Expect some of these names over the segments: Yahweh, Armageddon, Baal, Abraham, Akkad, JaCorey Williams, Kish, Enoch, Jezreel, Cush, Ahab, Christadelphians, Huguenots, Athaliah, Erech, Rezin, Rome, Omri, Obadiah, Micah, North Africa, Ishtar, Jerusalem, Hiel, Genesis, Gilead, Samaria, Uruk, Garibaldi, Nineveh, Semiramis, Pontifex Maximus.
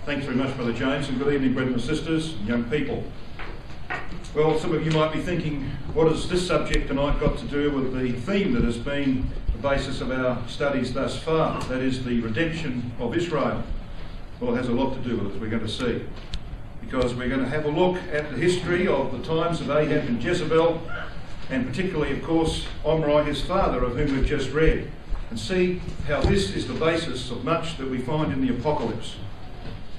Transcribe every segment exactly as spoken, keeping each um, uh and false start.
Thanks very much, Brother James, and good evening, brethren and sisters and young people. Well, some of you might be thinking, what has this subject tonight got to do with the theme that has been the basis of our studies thus far? That is the redemption of Israel. Well, it has a lot to do with it, as we're going to see. Because we're going to have a look at the history of the times of Ahab and Jezebel, and particularly, of course, Omri, his father, of whom we've just read, and see how this is the basis of much that we find in the Apocalypse.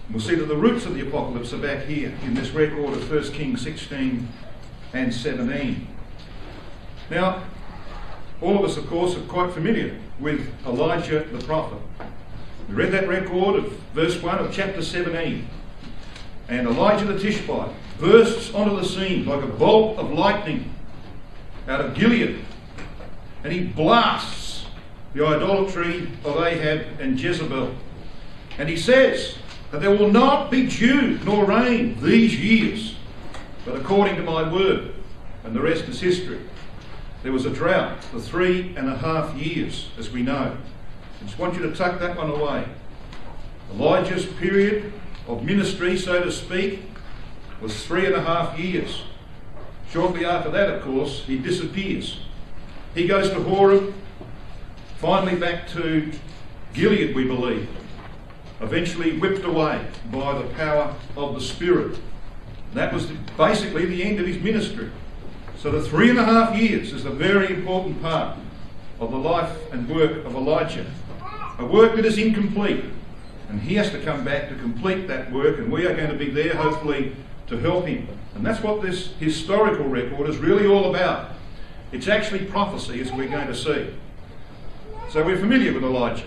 We'll see that the roots of the Apocalypse are back here in this record of First Kings sixteen and seventeen. Now, all of us, of course, are quite familiar with Elijah the prophet. We read that record of verse one of chapter seventeen. And Elijah the Tishbite bursts onto the scene like a bolt of lightning out of Gilead. And he blasts the idolatry of Ahab and Jezebel. And he says that there will not be dew nor rain these years, but according to my word, and the rest is history. There was a drought for three and a half years, as we know. I just want you to tuck that one away. Elijah's period of ministry, so to speak, was three and a half years. Shortly after that, of course, he disappears. He goes to Horeb, finally back to Gilead, we believe. Eventually whipped away by the power of the Spirit. That was the, basically the end of his ministry. So the three and a half years is a very important part of the life and work of Elijah. A work that is incomplete. And he has to come back to complete that work, and we are going to be there, hopefully, to help him. And that's what this historical record is really all about. It's actually prophecy, as we're going to see. So we're familiar with Elijah.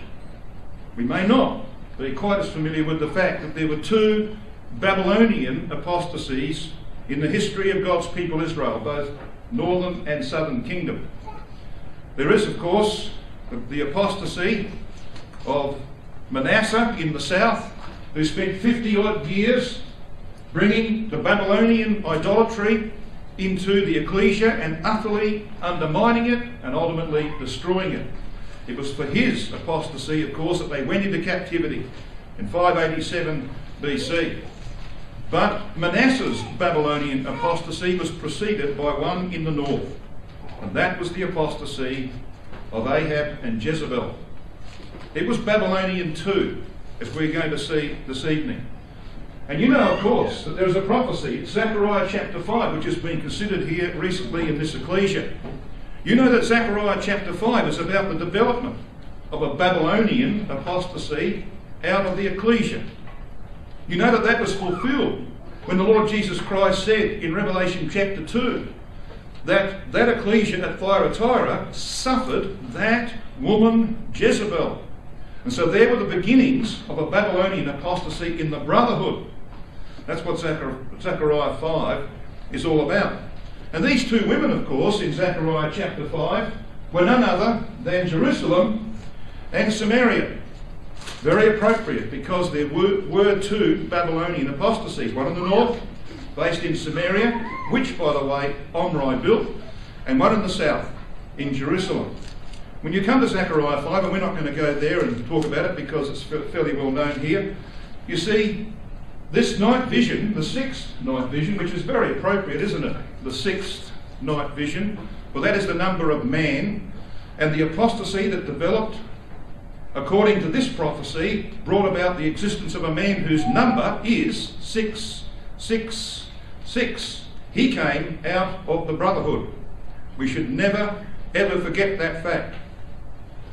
We may not be quite as familiar with the fact that there were two Babylonian apostasies in the history of God's people Israel, both northern and southern kingdom. There is, of course, the apostasy of Manasseh in the south, who spent fifty odd years bringing the Babylonian idolatry into the ecclesia and utterly undermining it and ultimately destroying it. It was for his apostasy, of course, that they went into captivity in five eighty-seven B C. But Manasseh's Babylonian apostasy was preceded by one in the north, and that was the apostasy of Ahab and Jezebel. It was Babylonian too, as we're going to see this evening. And you know, of course, that there is a prophecy, Zechariah chapter five, which has been considered here recently in this ecclesia. You know that Zechariah chapter five is about the development of a Babylonian apostasy out of the ecclesia. You know that that was fulfilled when the Lord Jesus Christ said in Revelation chapter two that that ecclesia at Thyatira suffered that woman Jezebel. And so there were the beginnings of a Babylonian apostasy in the brotherhood. That's what Zechariah five is all about. And these two women, of course, in Zechariah chapter five, were none other than Jerusalem and Samaria. Very appropriate, because there were, were two Babylonian apostasies, one in the north, based in Samaria, which, by the way, Omri built, and one in the south, in Jerusalem. When you come to Zechariah five, and we're not going to go there and talk about it because it's fairly well known here, you see, this night vision, the sixth night vision, which is very appropriate, isn't it? The sixth night vision. Well, that is the number of man. And the apostasy that developed, according to this prophecy, brought about the existence of a man whose number is six, six, six. He came out of the brotherhood. We should never, ever forget that fact.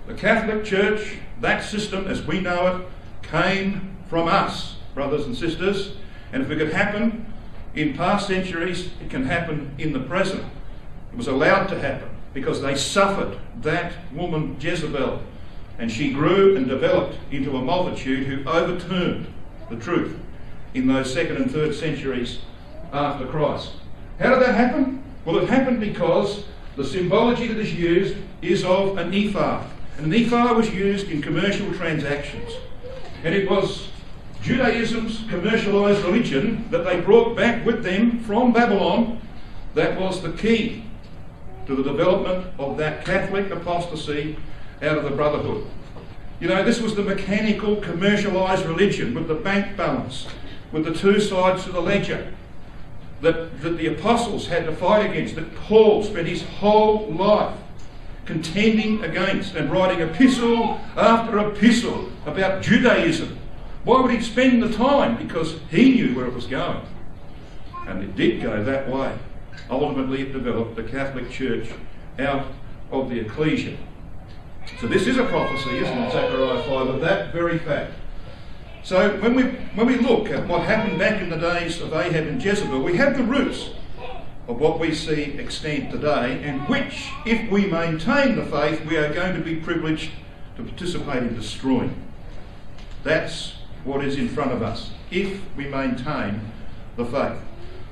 The Catholic Church, that system as we know it, came from us, brothers and sisters, and if it could happen in past centuries, it can happen in the present. It was allowed to happen because they suffered that woman Jezebel, and she grew and developed into a multitude who overturned the truth in those second and third centuries after Christ. How did that happen? Well, it happened because the symbology that is used is of an ephah, and an ephah was used in commercial transactions, and it was Judaism's commercialised religion that they brought back with them from Babylon. That was the key to the development of that Catholic apostasy out of the Brotherhood. You know, this was the mechanical, commercialised religion with the bank balance, with the two sides to the ledger that, that the apostles had to fight against, that Paul spent his whole life contending against and writing epistle after epistle about Judaism. Why would he spend the time? Because he knew where it was going. And it did go that way. Ultimately, it developed the Catholic Church out of the ecclesia. So this is a prophecy, isn't it, Zechariah five, of that very fact. So when we, when we look at what happened back in the days of Ahab and Jezebel, we have the roots of what we see extant today, and which, if we maintain the faith, we are going to be privileged to participate in destroying. That's what is in front of us, if we maintain the faith.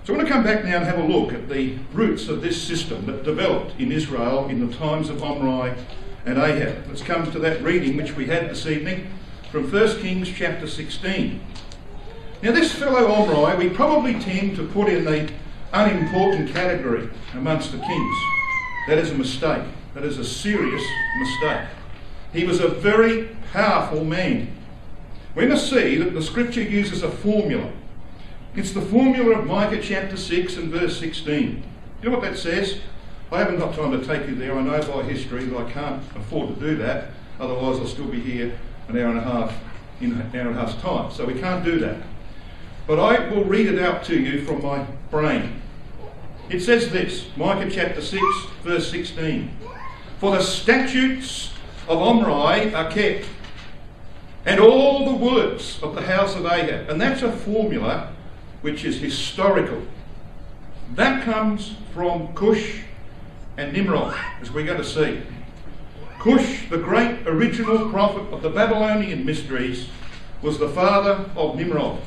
So I want to come back now and have a look at the roots of this system that developed in Israel in the times of Omri and Ahab. Let's come to that reading which we had this evening from First Kings chapter sixteen. Now this fellow Omri, we probably tend to put in the unimportant category amongst the kings. That is a mistake. That is a serious mistake. He was a very powerful man. We must see that the scripture uses a formula. It's the formula of Micah chapter six and verse sixteen. You know what that says? I haven't got time to take you there. I know by history that I can't afford to do that. Otherwise I'll still be here an hour and a half, in an hour and a half's time. So we can't do that. But I will read it out to you from my brain. It says this, Micah chapter six, verse sixteen. For the statutes of Omri are kept, and all the words of the house of Ahab. And that's a formula which is historical. That comes from Cush and Nimrod, as we're going to see. Cush, the great original prophet of the Babylonian mysteries, was the father of Nimrod,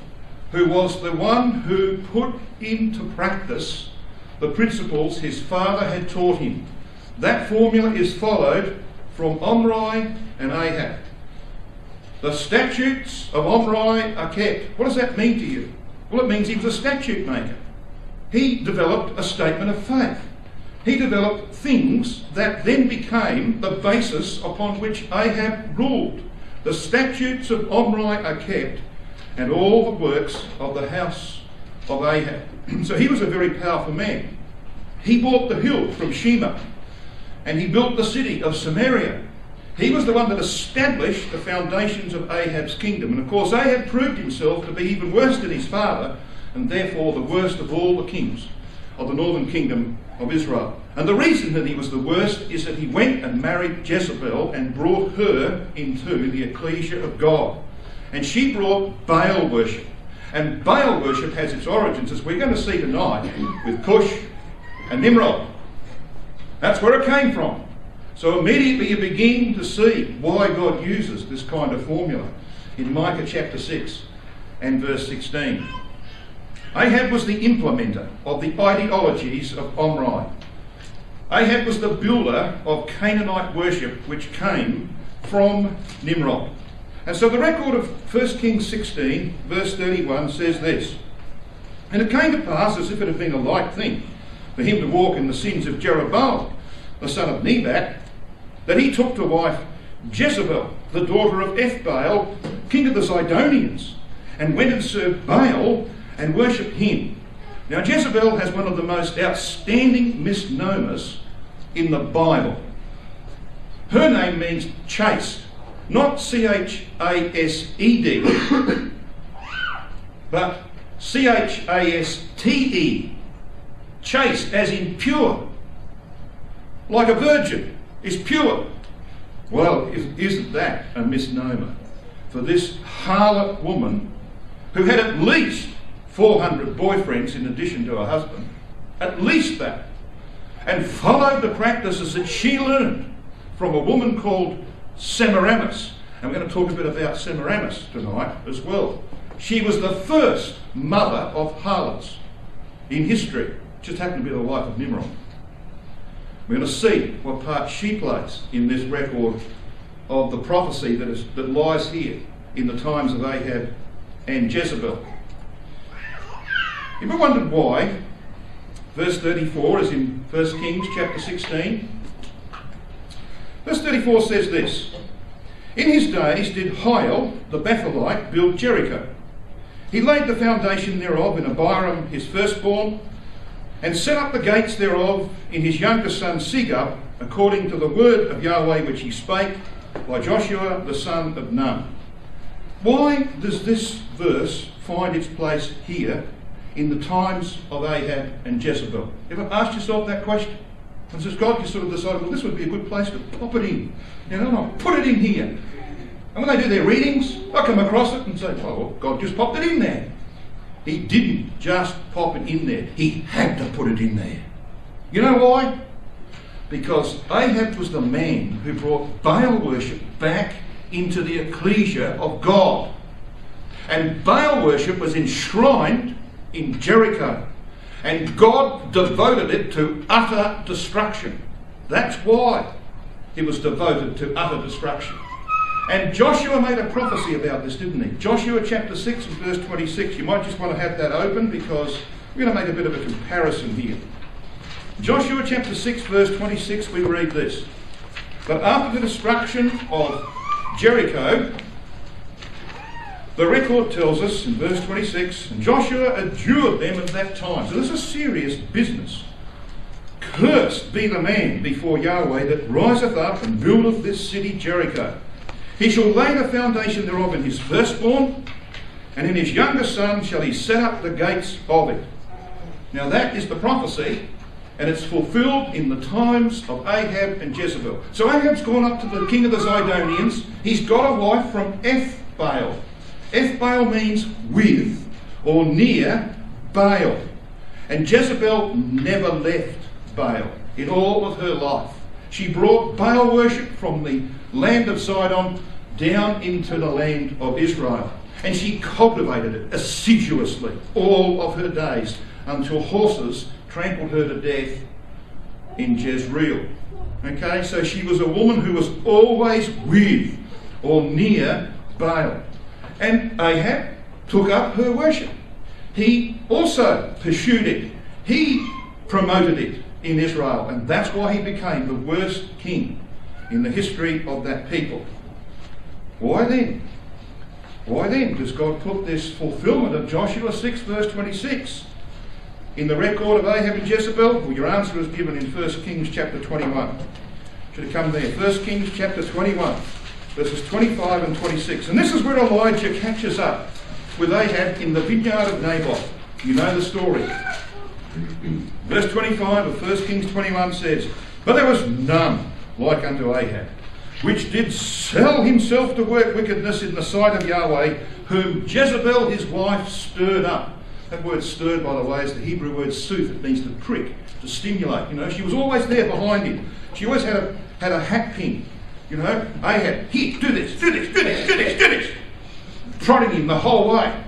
who was the one who put into practice the principles his father had taught him. That formula is followed from Omri and Ahab. The statutes of Omri are kept. What does that mean to you? Well, it means he was a statute maker. He developed a statement of faith. He developed things that then became the basis upon which Ahab ruled. The statutes of Omri are kept, and all the works of the house of Ahab. So he was a very powerful man. He bought the hill from Shema, and he built the city of Samaria. He was the one that established the foundations of Ahab's kingdom. And of course, Ahab proved himself to be even worse than his father, and therefore the worst of all the kings of the northern kingdom of Israel. And the reason that he was the worst is that he went and married Jezebel and brought her into the ecclesia of God. And she brought Baal worship. And Baal worship has its origins, as we're going to see tonight, with Cush and Nimrod. That's where it came from. So immediately you begin to see why God uses this kind of formula in Micah chapter six and verse sixteen. Ahab was the implementer of the ideologies of Omri. Ahab was the builder of Canaanite worship, which came from Nimrod. And so the record of First Kings sixteen verse thirty-one says this, and it came to pass, as if it had been a light thing for him to walk in the sins of Jeroboam, the son of Nebat, that he took to wife Jezebel, the daughter of Ethbaal, king of the Zidonians, and went and served Baal and worshipped him. Now Jezebel has one of the most outstanding misnomers in the Bible. Her name means chaste, not C H A S E D, but C H A S T E, chaste as in pure. Like a virgin is pure. Well, isn't that a misnomer for this harlot woman who had at least four hundred boyfriends in addition to her husband, at least that, and followed the practices that she learned from a woman called Semiramis. And we're going to talk a bit about Semiramis tonight as well. She was the first mother of harlots in history. Just happened to be the wife of Nimrod. We're going to see what part she plays in this record of the prophecy that, is, that lies here in the times of Ahab and Jezebel. You ever wondered why Verse thirty-four is in First Kings chapter sixteen. Verse thirty-four says this: "In his days did Hiel the Bethelite build Jericho. He laid the foundation thereof in Abiram his firstborn, and set up the gates thereof in his younger son Segub, according to the word of Yahweh which he spake by Joshua the son of Nun." Why does this verse find its place here in the times of Ahab and Jezebel? Ever asked yourself that question? And says God, you sort of decide, well, this would be a good place to pop it in. You know, I'll put it in here. And when they do their readings, I come across it and say, oh, well, God just popped it in there. He didn't just pop it in there. He had to put it in there. You know why? Because Ahab was the man who brought Baal worship back into the ecclesia of God. And Baal worship was enshrined in Jericho. And God devoted it to utter destruction. That's why it was devoted to utter destruction. And Joshua made a prophecy about this, didn't he? Joshua chapter six and verse twenty-six. You might just want to have that open because we're going to make a bit of a comparison here. Joshua chapter six verse twenty-six, we read this: "But after the destruction of Jericho," the record tells us in verse twenty-six, "and Joshua adjured them at that time." So this is serious business. "Cursed be the man before Yahweh that riseth up and buildeth this city Jericho. He shall lay the foundation thereof in his firstborn, and in his younger son shall he set up the gates of it." Now that is the prophecy, and it's fulfilled in the times of Ahab and Jezebel. So Ahab's gone up to the king of the Zidonians. He's got a wife from Ethbaal. Ethbaal means with or near Baal. And Jezebel never left Baal in all of her life. She brought Baal worship from the land of Sidon down into the land of Israel. And she cultivated it assiduously all of her days until horses trampled her to death in Jezreel. Okay, so she was a woman who was always with or near Baal. And Ahab took up her worship. He also pursued it. He promoted it in Israel. And that's why he became the worst king in the history of that people. Why then? Why then does God put this fulfillment of Joshua six verse twenty-six in the record of Ahab and Jezebel? Well, your answer is given in First Kings chapter twenty-one. Should have come there. First Kings chapter twenty-one. Verses twenty-five and twenty-six. And this is where Elijah catches up with Ahab in the vineyard of Naboth. You know the story. Verse twenty-five of First Kings twenty-one says, "But there was none like unto Ahab, which did sell himself to work wickedness in the sight of Yahweh, whom Jezebel his wife stirred up." That word stirred, by the way, is the Hebrew word sooth. It means to prick, to stimulate. You know, she was always there behind him. She always had a, had a hat pin. You know, Ahab, here, do this, do this, do this, do this, do this. Prodding him the whole way.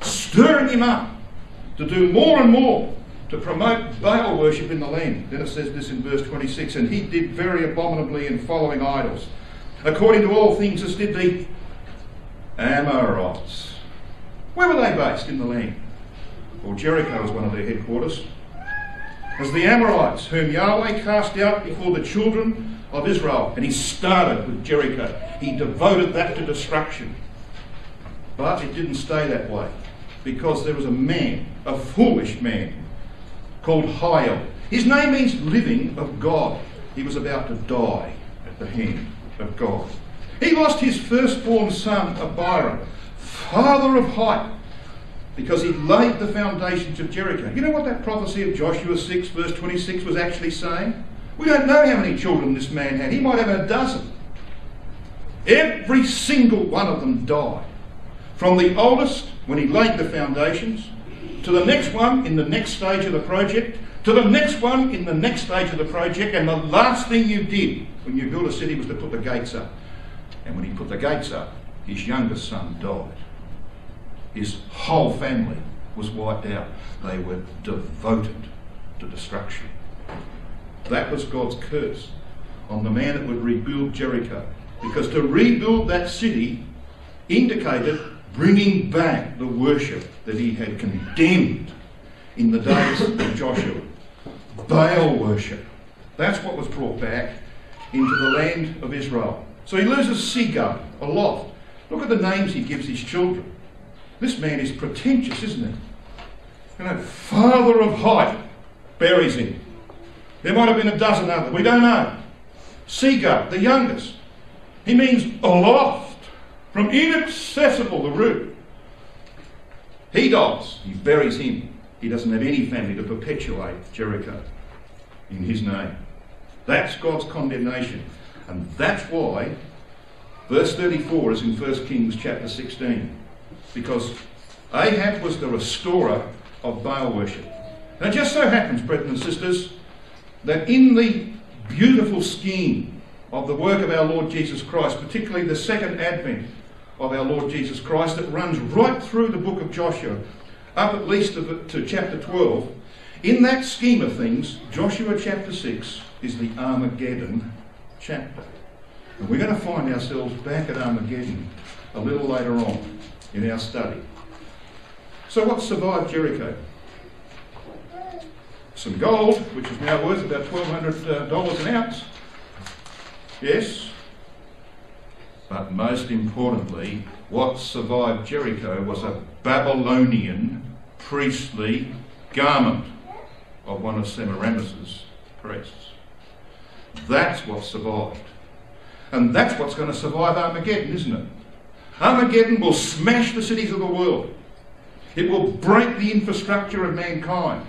Stirring him up to do more and more to promote Baal worship in the land. Then it says this in verse twenty-six, "And he did very abominably in following idols, according to all things as did the Amorites." Where were they based in the land? Well, Jericho was one of their headquarters. "As the Amorites, whom Yahweh cast out before the children of Israel." And he started with Jericho. He devoted that to destruction. But it didn't stay that way, because there was a man, a foolish man, called Hiel. His name means living of God. He was about to die at the hand of God. He lost his firstborn son, Abiram, father of Hiel, because he laid the foundations of Jericho. You know what that prophecy of Joshua six verse twenty-six was actually saying? We don't know how many children this man had. He might have had a dozen. Every single one of them died. From the oldest, when he laid the foundations, to the next one in the next stage of the project, to the next one in the next stage of the project, and the last thing you did when you built a city was to put the gates up. And when he put the gates up, his youngest son died. His whole family was wiped out. They were devoted to destruction. That was God's curse on the man that would rebuild Jericho. Because to rebuild that city indicated bringing back the worship that he had condemned in the days of Joshua. Baal worship. That's what was brought back into the land of Israel. So he loses Segar, a lot. Look at the names he gives his children. This man is pretentious, isn't he? You know, father of height buries him. There might have been a dozen others. We don't know. Segar, the youngest. He means aloft, from inaccessible, the root. He dies. He buries him. He doesn't have any family to perpetuate Jericho in his name. That's God's condemnation. And that's why verse thirty-four is in First Kings chapter sixteen. Because Ahab was the restorer of Baal worship. Now it just so happens, brethren and sisters, that in the beautiful scheme of the work of our Lord Jesus Christ, particularly the second advent of our Lord Jesus Christ that runs right through the book of Joshua, up at least to, to chapter twelve, in that scheme of things, Joshua chapter six is the Armageddon chapter. And we're going to find ourselves back at Armageddon a little later on in our study. So what survived Jericho? Some gold, which is now worth about twelve hundred dollars an ounce. Yes. But most importantly, what survived Jericho was a Babylonian priestly garment of one of Semiramis' priests. That's what survived. And that's what's going to survive Armageddon, isn't it? Armageddon will smash the cities of the world. It will break the infrastructure of mankind.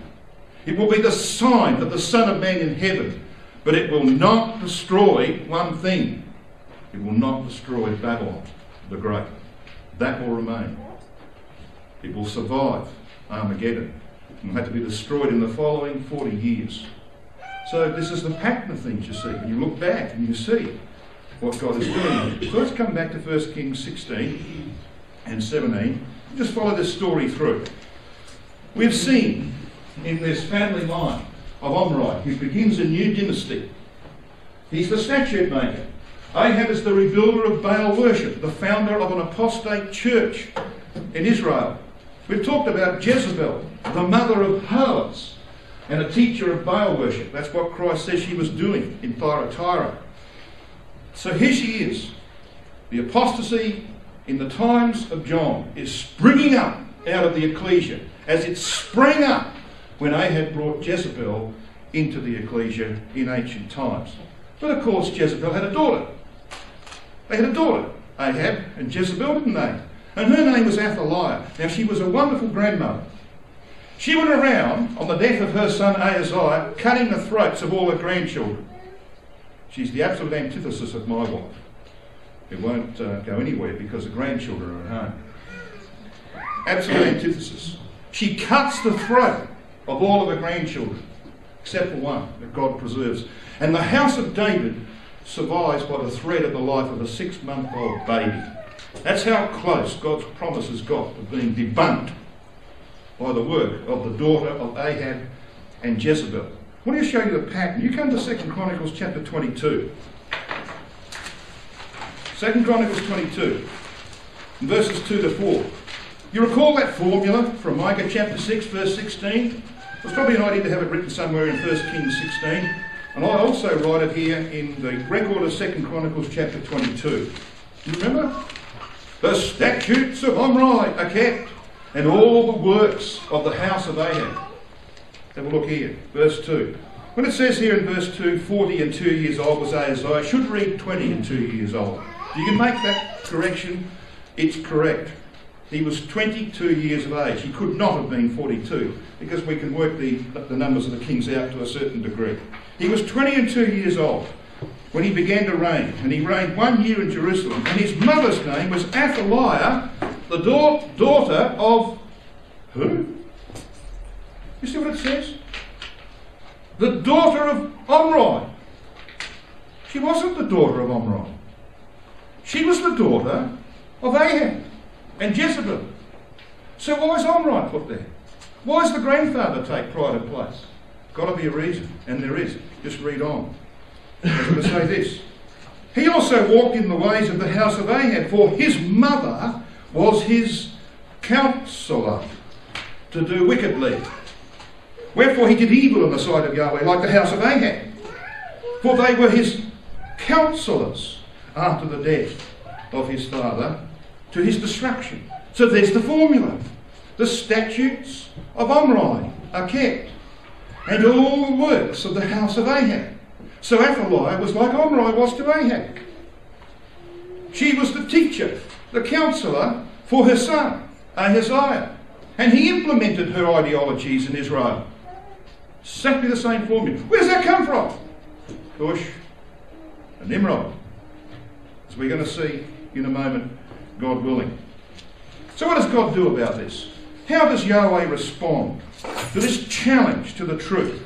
It will be the sign of the Son of Man in heaven. But it will not destroy one thing. It will not destroy Babylon the Great. That will remain. It will survive Armageddon. It will have to be destroyed in the following forty years. So this is the pattern of things you see. When you look back and you see what God is doing. So let's come back to First Kings sixteen and seventeen. Just follow this story through. We've seen in this family line of Omri, who begins a new dynasty. He's the statute maker. Ahab is the rebuilder of Baal worship, the founder of an apostate church in Israel. We've talked about Jezebel, the mother of harlots, and a teacher of Baal worship. That's what Christ says she was doing in Thyatira. So here she is. The apostasy in the times of John is springing up out of the ecclesia, as it sprang up when Ahab brought Jezebel into the ecclesia in ancient times. But of course Jezebel had a daughter. They had a daughter, Ahab and Jezebel, didn't they? And her name was Athaliah. Now she was a wonderful grandmother. She went around on the death of her son Ahaziah, cutting the throats of all her grandchildren. She's the absolute antithesis of my wife. It won't uh, go anywhere because the grandchildren are at home. Absolute antithesis. She cuts the throat of all of her grandchildren, except for one that God preserves. And the house of David survives by the thread of the life of a six-month-old baby. That's how close God's promises got to being debunked by the work of the daughter of Ahab and Jezebel. I want to show you the pattern. You come to Second Chronicles chapter twenty-two. Second Chronicles twenty-two, verses two to four. You recall that formula from Micah chapter six, verse sixteen? It's probably an idea to have it written somewhere in First Kings sixteen. And I also write it here in the record of Second Chronicles chapter twenty-two. You remember? The statutes of Omri are kept, and all the works of the house of Ahab. Have a look here, verse two. When it says here in verse two, forty and two years old was Ahaziah, I should read twenty and two years old. You can make that correction, it's correct. He was twenty-two years of age. He could not have been forty-two, because we can work the, the numbers of the kings out to a certain degree. He was twenty and two years old when he began to reign, and he reigned one year in Jerusalem, and his mother's name was Athaliah, the da daughter of who? You see what it says? The daughter of Omri. She wasn't the daughter of Omri. She was the daughter of Ahab and Jezebel. So why is Omri put there? Why does the grandfather take pride of place? Got to be a reason, and there is. Just read on. I'm going to say this. He also walked in the ways of the house of Ahab, for his mother was his counsellor to do wickedly. Wherefore he did evil in the sight of Yahweh, like the house of Ahab. For they were his counsellors after the death of his father, to his destruction. So there's the formula. The statutes of Omri are kept, and all the works of the house of Ahab. So Athaliah was like Omri was to Ahab. She was the teacher, the counsellor for her son, Ahaziah. And he implemented her ideologies in Israel. Exactly the same formula. Where does that come from? Cush and Nimrod. As we're going to see in a moment, God willing. So what does God do about this? How does Yahweh respond to this challenge to the truth?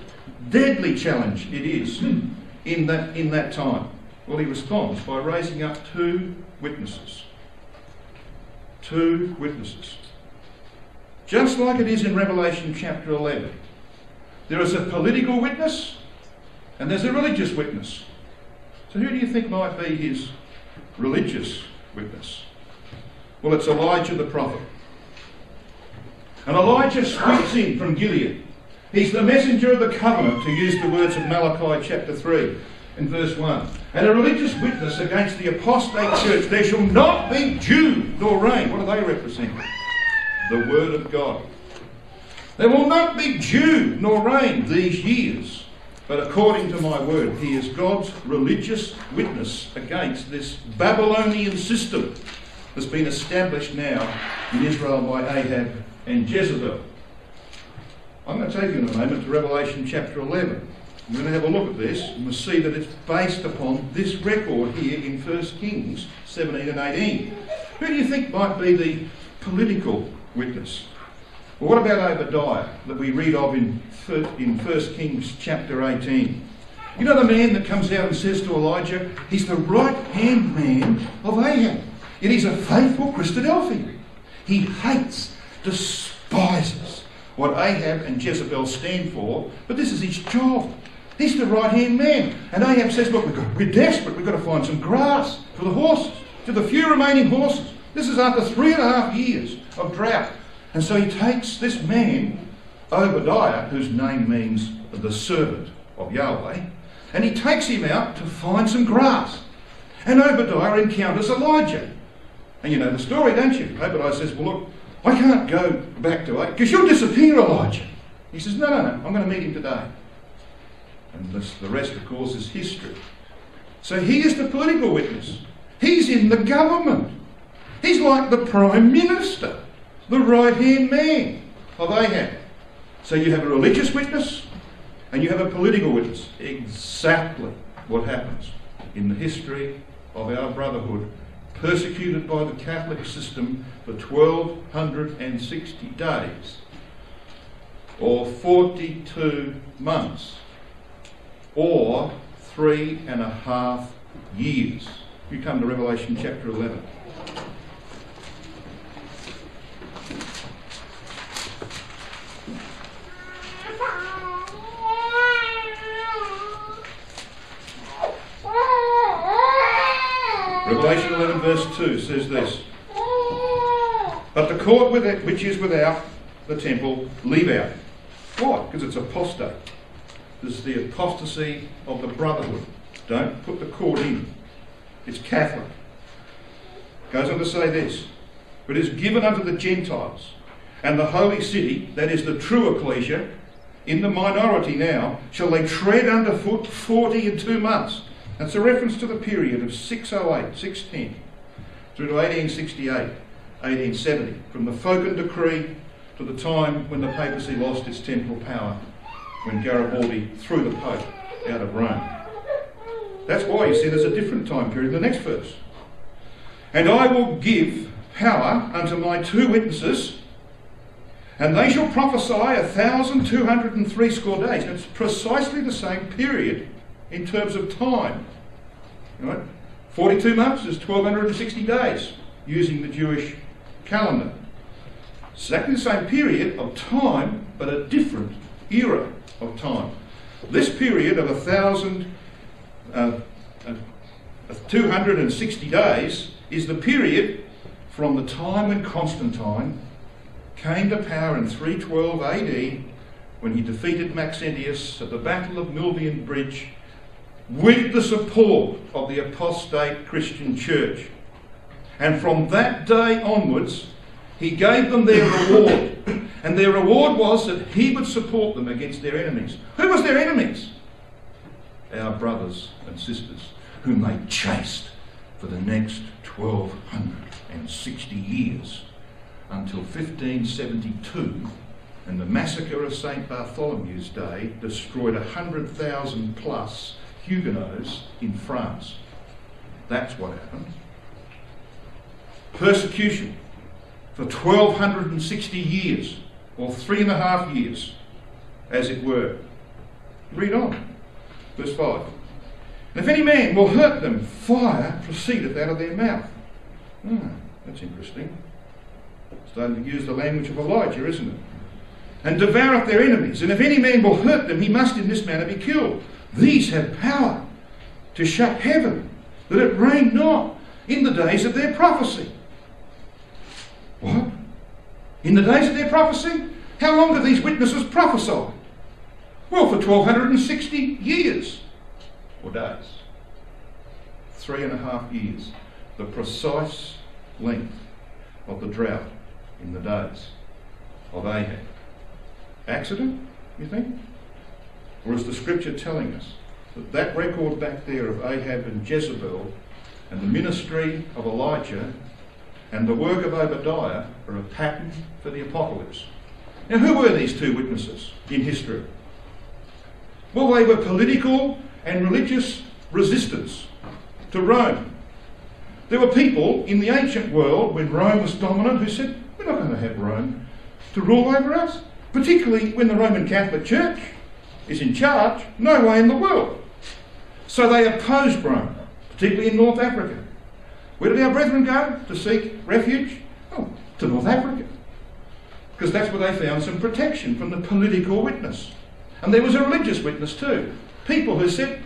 Deadly challenge it is in that, in that time. Well, he responds by raising up two witnesses. Two witnesses. Just like it is in Revelation chapter eleven. There is a political witness and there's a religious witness. So who do you think might be his religious witness? Well, it's Elijah the prophet. And Elijah sweeps in from Gilead. He's the messenger of the covenant, to use the words of Malachi chapter three and verse one. And a religious witness against the apostate church. There shall not be dew nor rain. What do they represent? The word of God. There will not be dew nor rain these years, but according to my word. He is God's religious witness against this Babylonian system that's been established now in Israel by Ahab and Jezebel. I'm going to take you in a moment to Revelation chapter eleven. I'm going to have a look at this, and we'll see that it's based upon this record here in First Kings seventeen and eighteen. Who do you think might be the political witness? Well, what about Obadiah that we read of in First Kings chapter eighteen? You know the man that comes out and says to Elijah, he's the right-hand man of Ahab. Yet he's a faithful Christadelphian. He hates, despises what Ahab and Jezebel stand for, but this is his job. He's the right-hand man. And Ahab says, look, we've got, we're desperate. We've got to find some grass for the horses, to the few remaining horses. This is after three and a half years of drought. And so he takes this man, Obadiah, whose name means the servant of Yahweh, and he takes him out to find some grass. And Obadiah encounters Elijah. And you know the story, don't you? Obadiah says, well, look, I can't go back to it because you'll disappear, Elijah. He says, no, no, no, I'm going to meet him today. And this, the rest, of course, is history. So he is the political witness. He's in the government. He's like the prime minister, the right-hand man of Ahab. So you have a religious witness and you have a political witness. Exactly what happens in the history of our brotherhood, persecuted by the Catholic system for twelve hundred sixty days, or forty-two months, or three and a half years. You come to Revelation chapter eleven. Revelation eleven verse two says this: but the court with it, which is without the temple, leave out. Why? Because it's apostate. This is the apostasy of the brotherhood. Don't put the court in. It's Catholic. Goes on to say this: but is given unto the Gentiles, and the holy city, that is the true ecclesia, in the minority now, shall they tread under foot forty and two months. That's a reference to the period of six oh eight, six ten, through to eighteen sixty-eight, eighteen seventy, from the Focan Decree to the time when the papacy lost its temporal power, when Garibaldi threw the Pope out of Rome. That's why you see there's a different time period in the next verse. And I will give power unto my two witnesses, and they shall prophesy a thousand two hundred and threescore days. It's precisely the same period in terms of time. Right? forty-two months is twelve hundred sixty days, using the Jewish calendar. Exactly the same period of time, but a different era of time. This period of a thousand, uh, uh, two hundred sixty days is the period from the time when Constantine came to power in three twelve A D when he defeated Maxentius at the Battle of Milvian Bridge with the support of the apostate Christian church. And from that day onwards, he gave them their reward. And their reward was that he would support them against their enemies. Who was their enemies? Our brothers and sisters, whom they chased for the next twelve hundred sixty years, until fifteen seventy-two, and the massacre of Saint Bartholomew's Day destroyed one hundred thousand plus Huguenots in France. That's what happened. Persecution for twelve hundred sixty years, or three and a half years, as it were. Read on, verse five. And if any man will hurt them, fire proceedeth out of their mouth. Ah, that's interesting. Starting to use the language of Elijah, isn't it? And devoureth their enemies. And if any man will hurt them, he must in this manner be killed. These have power to shut heaven, that it rain not in the days of their prophecy. What? In the days of their prophecy? How long have these witnesses prophesied? Well, for twelve hundred sixty years. Or days. Three and a half years. The precise length of the drought in the days of Ahab. Accident, you think? Or is the scripture telling us that that record back there of Ahab and Jezebel and the ministry of Elijah and the work of Obadiah are a pattern for the apocalypse? Now, who were these two witnesses in history? Well, they were political and religious resistance to Rome. There were people in the ancient world, when Rome was dominant, who said, we're not going to have Rome to rule over us, particularly when the Roman Catholic Church is in charge. No way in the world. So they opposed Rome, particularly in North Africa. Where did our brethren go to seek refuge? Oh, to North Africa. Because that's where they found some protection from the political witness. And there was a religious witness too. People who said,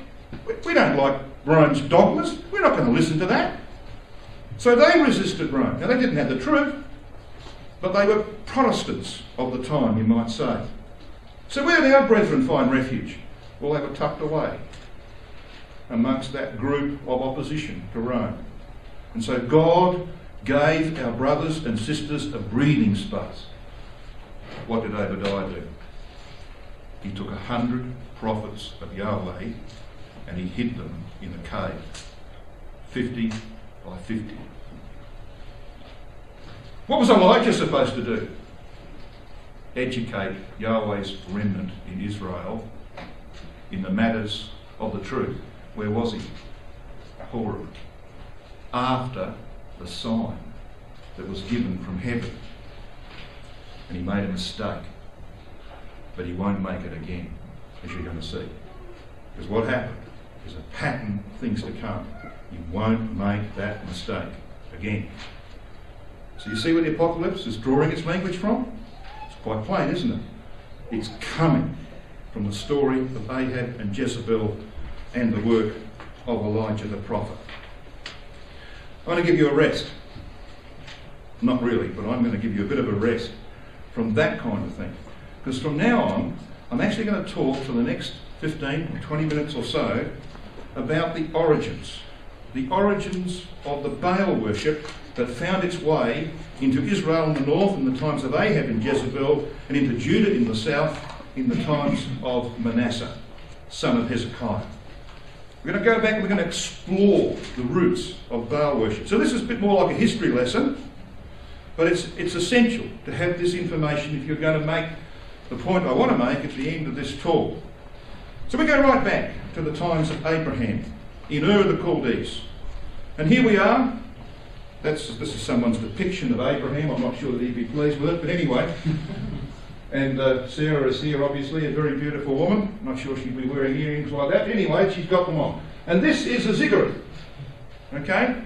we don't like Rome's dogmas, we're not going to listen to that. So they resisted Rome. Now, they didn't have the truth, but they were Protestants of the time, you might say. So where did our brethren find refuge? Well, they were tucked away amongst that group of opposition to Rome. And so God gave our brothers and sisters a breathing space. What did Obadiah do? He took a hundred prophets of Yahweh and he hid them in a cave, fifty by fifty. What was Elijah supposed to do? Educate Yahweh's remnant in Israel in the matters of the truth. Where was he? Horeb. After the sign that was given from heaven. And he made a mistake. But he won't make it again, as you're going to see. Because what happened is a pattern of things to come. You won't make that mistake again. So you see where the apocalypse is drawing its language from? It's quite plain, isn't it? It's coming from the story of Ahab and Jezebel and the work of Elijah the prophet. I want to give you a rest. Not really, but I'm going to give you a bit of a rest from that kind of thing. Because from now on, I'm actually going to talk for the next fifteen or twenty minutes or so about the origins. The origins of the Baal worship that found its way into Israel in the north in the times of Ahab and Jezebel, and into Judah in the south in the times of Manasseh, son of Hezekiah. We're going to go back and we're going to explore the roots of Baal worship. So this is a bit more like a history lesson, but it's, it's essential to have this information if you're going to make the point I want to make at the end of this talk. So we go right back to the times of Abraham in Ur of the Chaldees. And here we are. That's, this is someone's depiction of Abraham. I'm not sure that he'd be pleased with it, but anyway. And uh, Sarah is here, obviously, a very beautiful woman. I'm not sure she'd be wearing earrings like that. Anyway, she's got them on. And this is a ziggurat. Okay?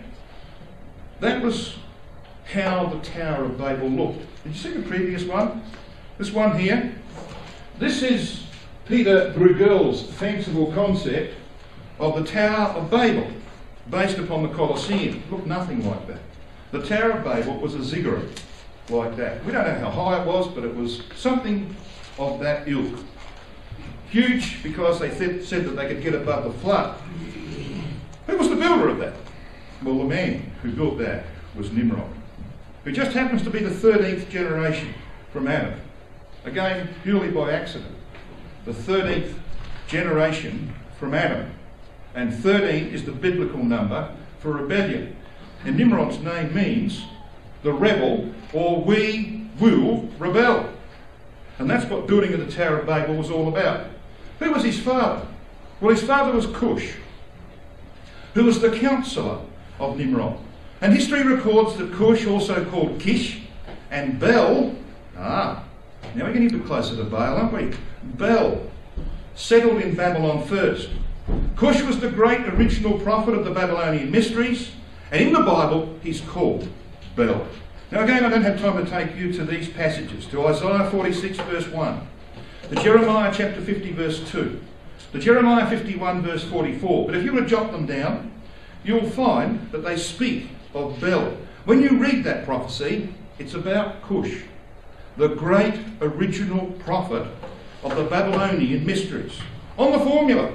That was how the Tower of Babel looked. Did you see the previous one? This one here. This is Peter Bruegel's fanciful concept of the Tower of Babel, based upon the Colosseum. It looked nothing like that. The Tower of Babel was a ziggurat. Like that. We don't know how high it was, but it was something of that ilk. Huge because they th said that they could get above the flood. Who was the builder of that? Well, the man who built that was Nimrod, who just happens to be the thirteenth generation from Adam. Again, purely by accident. The thirteenth generation from Adam. And thirteen is the biblical number for rebellion. And Nimrod's name means the rebel, or we will rebel. And that's what building of the Tower of Babel was all about. Who was his father? Well, his father was Cush, who was the counsellor of Nimrod. And history records that Cush, also called Kish, and Bel, ah, now we're getting a bit closer to Baal, aren't we? Bel settled in Babylon first. Cush was the great original prophet of the Babylonian mysteries, and in the Bible he's called Bel. Now again, I don't have time to take you to these passages, to Isaiah forty-six verse one, to Jeremiah chapter fifty verse two, to Jeremiah fifty-one verse forty-four. But if you were to jot them down, you'll find that they speak of Bel. When you read that prophecy, it's about Cush, the great original prophet of the Babylonian mysteries. On the formula,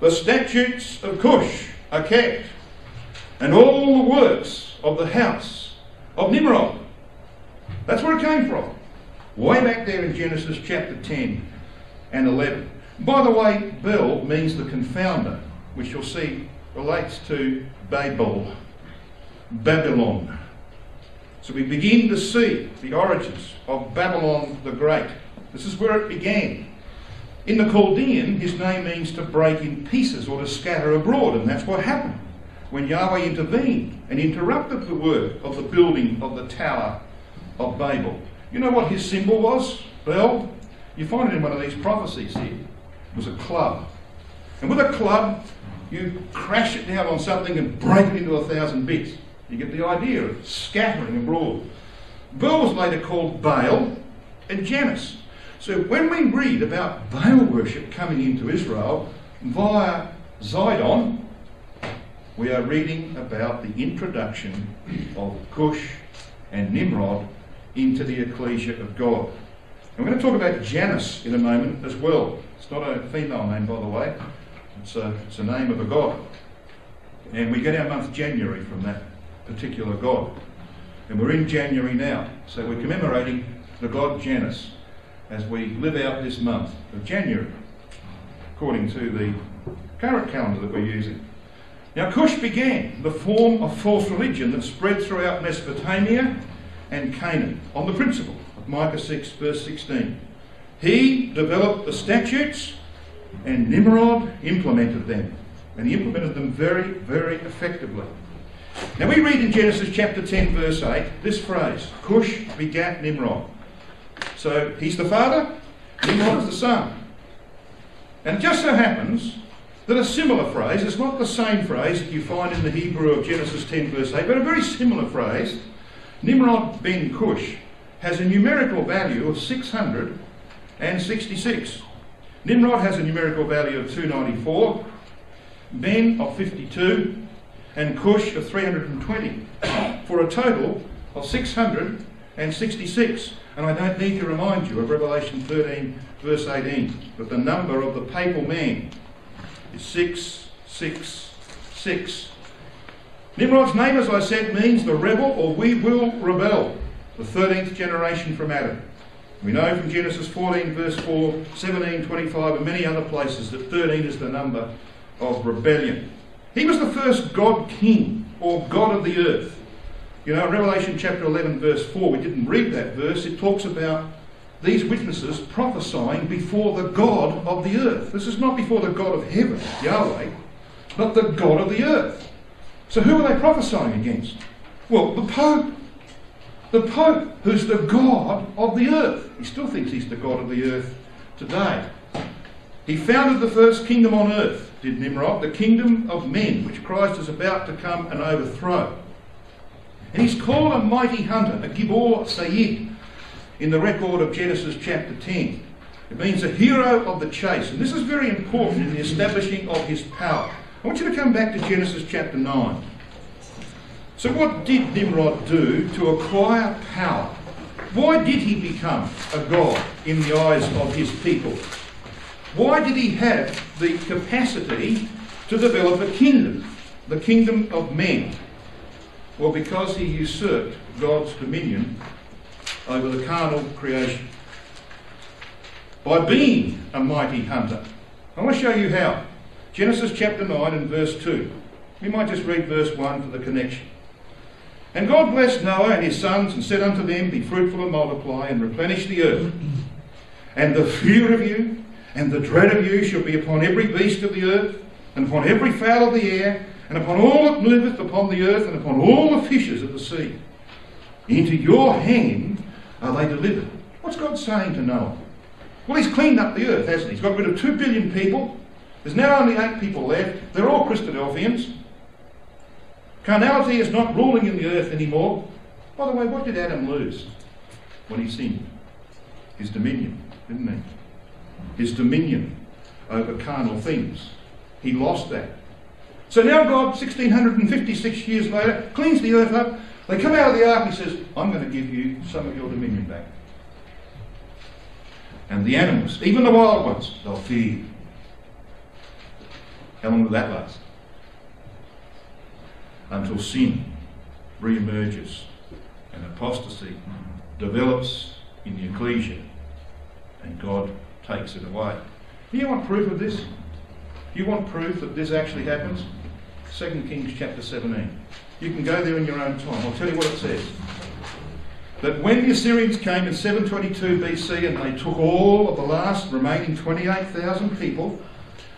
the statutes of Cush are kept, and all the works of the house of Nimrod. That's where it came from, way back there in Genesis chapter ten and eleven. By the way, Bel means the confounder, which you'll see relates to Babel, Babylon. So we begin to see the origins of Babylon the Great. This is where it began. In the Chaldean, his name means to break in pieces or to scatter abroad, and that's what happened when Yahweh intervened and interrupted the work of the building of the Tower of Babel. You know what his symbol was, Bel? You find it in one of these prophecies here. It was a club. And with a club, you crash it down on something and break it into a thousand bits. You get the idea of scattering abroad. Bel was later called Baal and Janus. So when we read about Baal worship coming into Israel via Zidon, we are reading about the introduction of Cush and Nimrod into the ecclesia of God. I'm going to talk about Janus in a moment as well. It's not a female name, by the way. It's a, it's a name of a god. And we get our month January from that particular god. And we're in January now. So we're commemorating the god Janus as we live out this month of January, according to the current calendar that we're using. Now, Cush began the form of false religion that spread throughout Mesopotamia and Canaan on the principle of Micah six verse sixteen. He developed the statutes and Nimrod implemented them, and he implemented them very, very effectively. Now we read in Genesis chapter ten verse eight this phrase, Cush begat Nimrod. So he's the father, Nimrod is the son. And it just so happens that a similar phrase, it's not the same phrase that you find in the Hebrew of Genesis ten verse eight, but a very similar phrase, Nimrod ben Cush, has a numerical value of six hundred sixty-six. Nimrod has a numerical value of two ninety-four, Ben of fifty-two, and Cush of three hundred twenty, for a total of six hundred sixty-six. And I don't need to remind you of Revelation thirteen verse eighteen, that the number of the papal man is six six six. Nimrod's name, as I said, means the rebel, or we will rebel, the thirteenth generation from Adam. We know from Genesis fourteen verse four, seventeen, twenty-five and many other places that thirteen is the number of rebellion. He was the first God King, or God of the earth. You know, Revelation chapter eleven verse four, we didn't read that verse, it talks about these witnesses prophesying before the God of the earth. This is not before the God of heaven, Yahweh, but the God of the earth. So who are they prophesying against? Well, the Pope. The Pope, who's the God of the earth. He still thinks he's the God of the earth today. He founded the first kingdom on earth, did Nimrod, the kingdom of men, which Christ is about to come and overthrow. And he's called a mighty hunter, a Gibor Sayyid, in the record of Genesis chapter ten. It means a hero of the chase. And this is very important in the establishing of his power. I want you to come back to Genesis chapter nine. So what did Nimrod do to acquire power Why did he become a god in the eyes of his people? Why did he have the capacity to develop a kingdom, the kingdom of men? Well, because he usurped God's dominion over the carnal creation by being a mighty hunter. I want to show you how. Genesis chapter nine and verse two. We might just read verse one for the connection. And God blessed Noah and his sons and said unto them, Be fruitful and multiply and replenish the earth. And the fear of you and the dread of you shall be upon every beast of the earth and upon every fowl of the air and upon all that moveth upon the earth and upon all the fishes of the sea. Into your hand are they delivered. What's God saying to Noah? Well, he's cleaned up the earth, hasn't he? He's got rid of two billion people. There's now only eight people left. They're all Christadelphians. Carnality is not ruling in the earth anymore. By the way, what did Adam lose when he sinned? His dominion, didn't he? His dominion over carnal things. He lost that. So now God, one thousand six hundred fifty-six years later, cleans the earth up. They come out of the ark and he says, I'm going to give you some of your dominion back. And the animals, even the wild ones, they'll fear you. How long will that last? Until sin re-emerges and apostasy develops in the ecclesia and God takes it away. Do you want proof of this? You want proof that this actually happens? Second Kings chapter seventeen. You can go there in your own time. I'll tell you what it says. That when the Assyrians came in seven twenty-two B C and they took all of the last remaining twenty-eight thousand people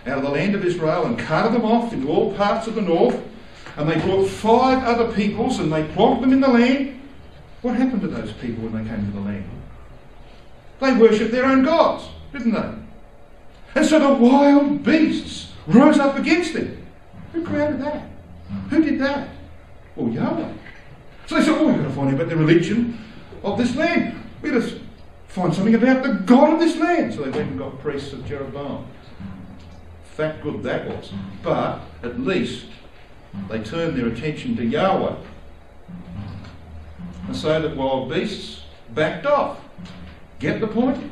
out of the land of Israel and carted them off into all parts of the north, and they brought five other peoples and they plonked them in the land. What happened to those people when they came to the land? They worshipped their own gods, didn't they? And so the wild beasts rose up against them. Who created that? Who did that? Well, Yahweh. So they said, oh, we've got to find out about the religion of this land. We've got to find something about the God of this land. So they went and got priests of Jeroboam. That good that was. But at least they turned their attention to Yahweh. And so the wild beasts backed off. Get the point?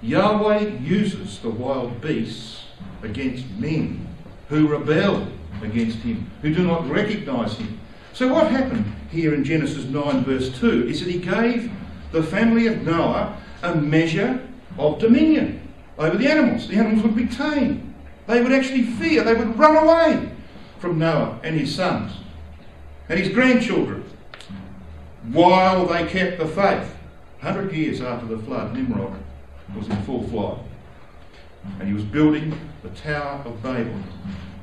Yahweh uses the wild beasts against men who rebel against him, who do not recognise him. So what happened here in Genesis nine verse two is that he gave the family of Noah a measure of dominion over the animals. The animals would be tame. They would actually fear. They would run away from Noah and his sons and his grandchildren while they kept the faith. one hundred years after the flood, Nimrod was in full flight and he was building the Tower of Babel.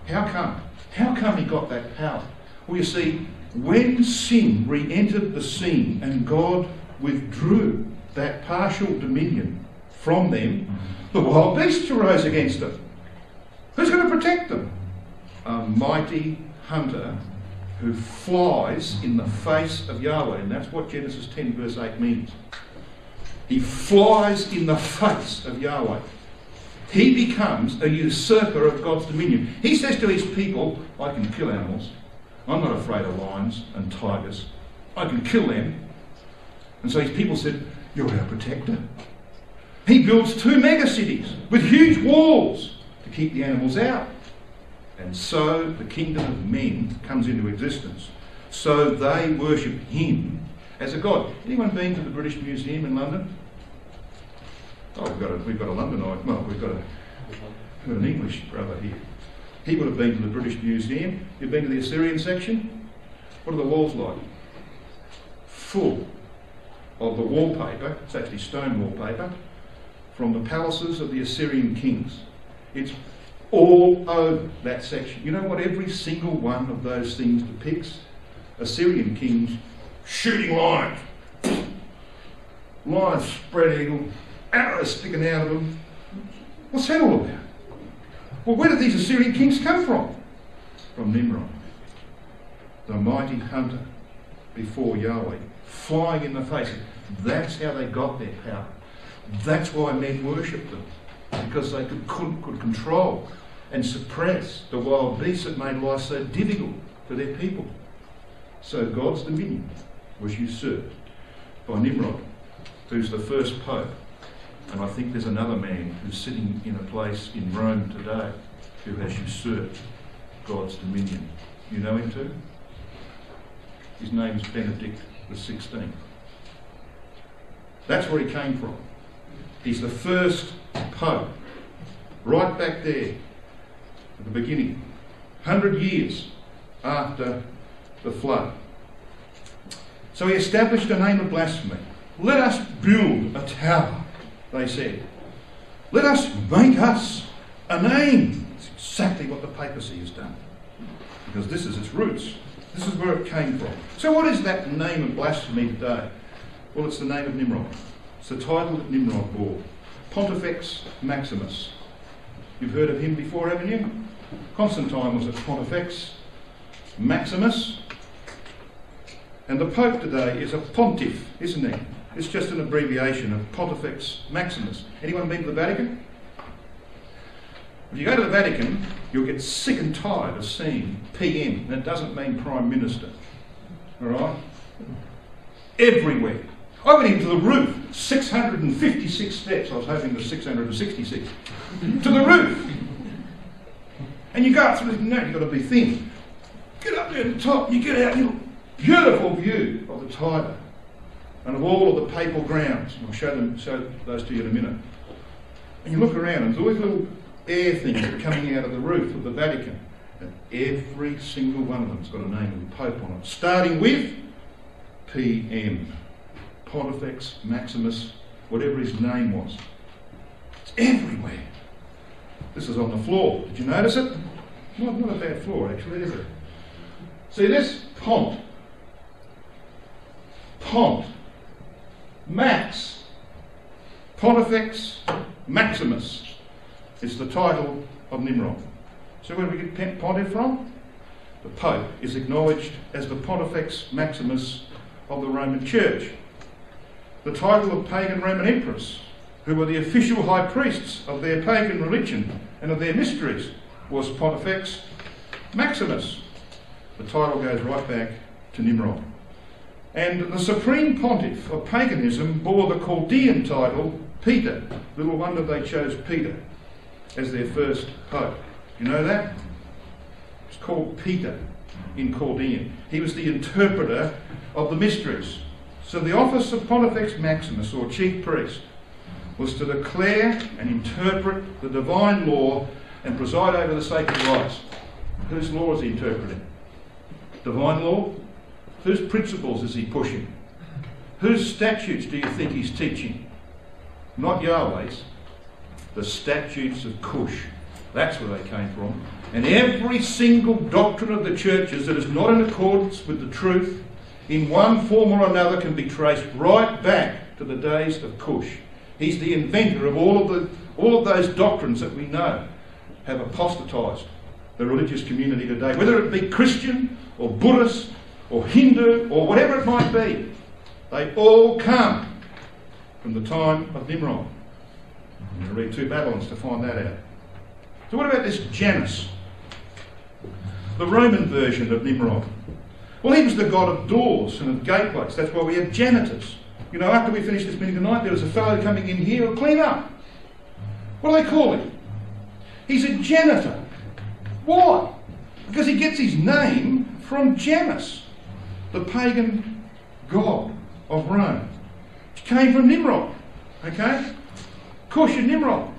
How come? How come he got that power? Well, you see, when sin re-entered the scene and God withdrew that partial dominion from them, the wild beasts arose against them. Who's going to protect them? A mighty hunter who flies in the face of Yahweh. And that's what Genesis ten verse eight means. He flies in the face of Yahweh. He becomes a usurper of God's dominion. He says to his people, I can kill animals. I'm not afraid of lions and tigers. I can kill them. And so his people said, you're our protector. He builds two mega cities with huge walls to keep the animals out. And so the kingdom of men comes into existence. So they worship him as a god. Anyone been to the British Museum in London? Oh, we've got a, we've got a Londonite. Well, we've got, a, we've got an English brother here. He would have been to the British Museum. You've been to the Assyrian section? What are the walls like? Full of the wallpaper. It's actually stone wallpaper from the palaces of the Assyrian kings. It's all over that section. You know what every single one of those things depicts? Assyrian kings shooting lions. Lions spread eagle, arrows sticking out of them. What's that all about? Well, where did these Assyrian kings come from? From Nimrod, the mighty hunter before Yahweh, flying in the face. That's how they got their power. That's why men worshipped them, because they could, could, could control and suppress the wild beasts that made life so difficult for their people. So God's dominion was usurped by Nimrod, who's the first pope. And I think there's another man who's sitting in a place in Rome today who has usurped God's dominion. You know him too? His name's Benedict the sixteenth. That's where he came from. He's the first pope. Right back there at the beginning. Hundred years after the flood. So he established a name of blasphemy. Let us build a tower, they said. Let us make us a name. That's exactly what the papacy has done. Because this is its roots. This is where it came from. So what is that name of blasphemy today? Well, it's the name of Nimrod. It's the title that Nimrod bore. Pontifex Maximus. You've heard of him before, haven't you? Constantine was at Pontifex Maximus. And the Pope today is a pontiff, isn't he? It's just an abbreviation of Pontifex Maximus. Anyone been to the Vatican? If you go to the Vatican, you'll get sick and tired of seeing P M. That doesn't mean Prime Minister. All right? Everywhere. I went into the roof, six hundred fifty-six steps. I was hoping it was six hundred sixty-six. To the roof. And you go up through, no, you've got to be thin. Get up there at the top, you get out, you look. Beautiful view of the Tiber and of all of the papal grounds. And I'll show them, show those to you in a minute. And you look around and there's always little air things that are coming out of the roof of the Vatican. And every single one of them's got a name of the Pope on it. Starting with P M. Pontifex Maximus, whatever his name was. It's everywhere. This is on the floor. Did you notice it? Not, not a bad floor, actually, is it? See this? Pont. Pont. Max. Pontifex Maximus. It's the title of Nimrod. So where do we get pontiff from? The Pope is acknowledged as the Pontifex Maximus of the Roman Church. The title of pagan Roman emperors, who were the official high priests of their pagan religion and of their mysteries, was Pontifex Maximus. The title goes right back to Nimrod. And the supreme pontiff of paganism bore the Chaldean title Peter. Little wonder they chose Peter as their first pope. You know that? It's called Peter in Chaldean. He was the interpreter of the mysteries. So the office of Pontifex Maximus, or chief priest, was to declare and interpret the divine law and preside over the sacred rites. Whose law is he interpreting? Divine law? Whose principles is he pushing? Whose statutes do you think he's teaching? Not Yahweh's. The statutes of Cush. That's where they came from. And every single doctrine of the churches that is not in accordance with the truth, in one form or another, can be traced right back to the days of Cush. He's the inventor of all of the all of those doctrines that we know have apostatized the religious community today, whether it be Christian or Buddhist or Hindu or whatever it might be. They all come from the time of Nimrod. I'm going to read two Babylons to find that out. So what about this Janus? The Roman version of Nimrod. Well, he was the god of doors and of gateways. That's why we have janitors. You know, after we finished this meeting tonight, there was a fellow coming in here to clean up. What do they call him? He's a janitor. Why? Because he gets his name from Janus, the pagan god of Rome, which came from Nimrod. Okay? Cush and Nimrod.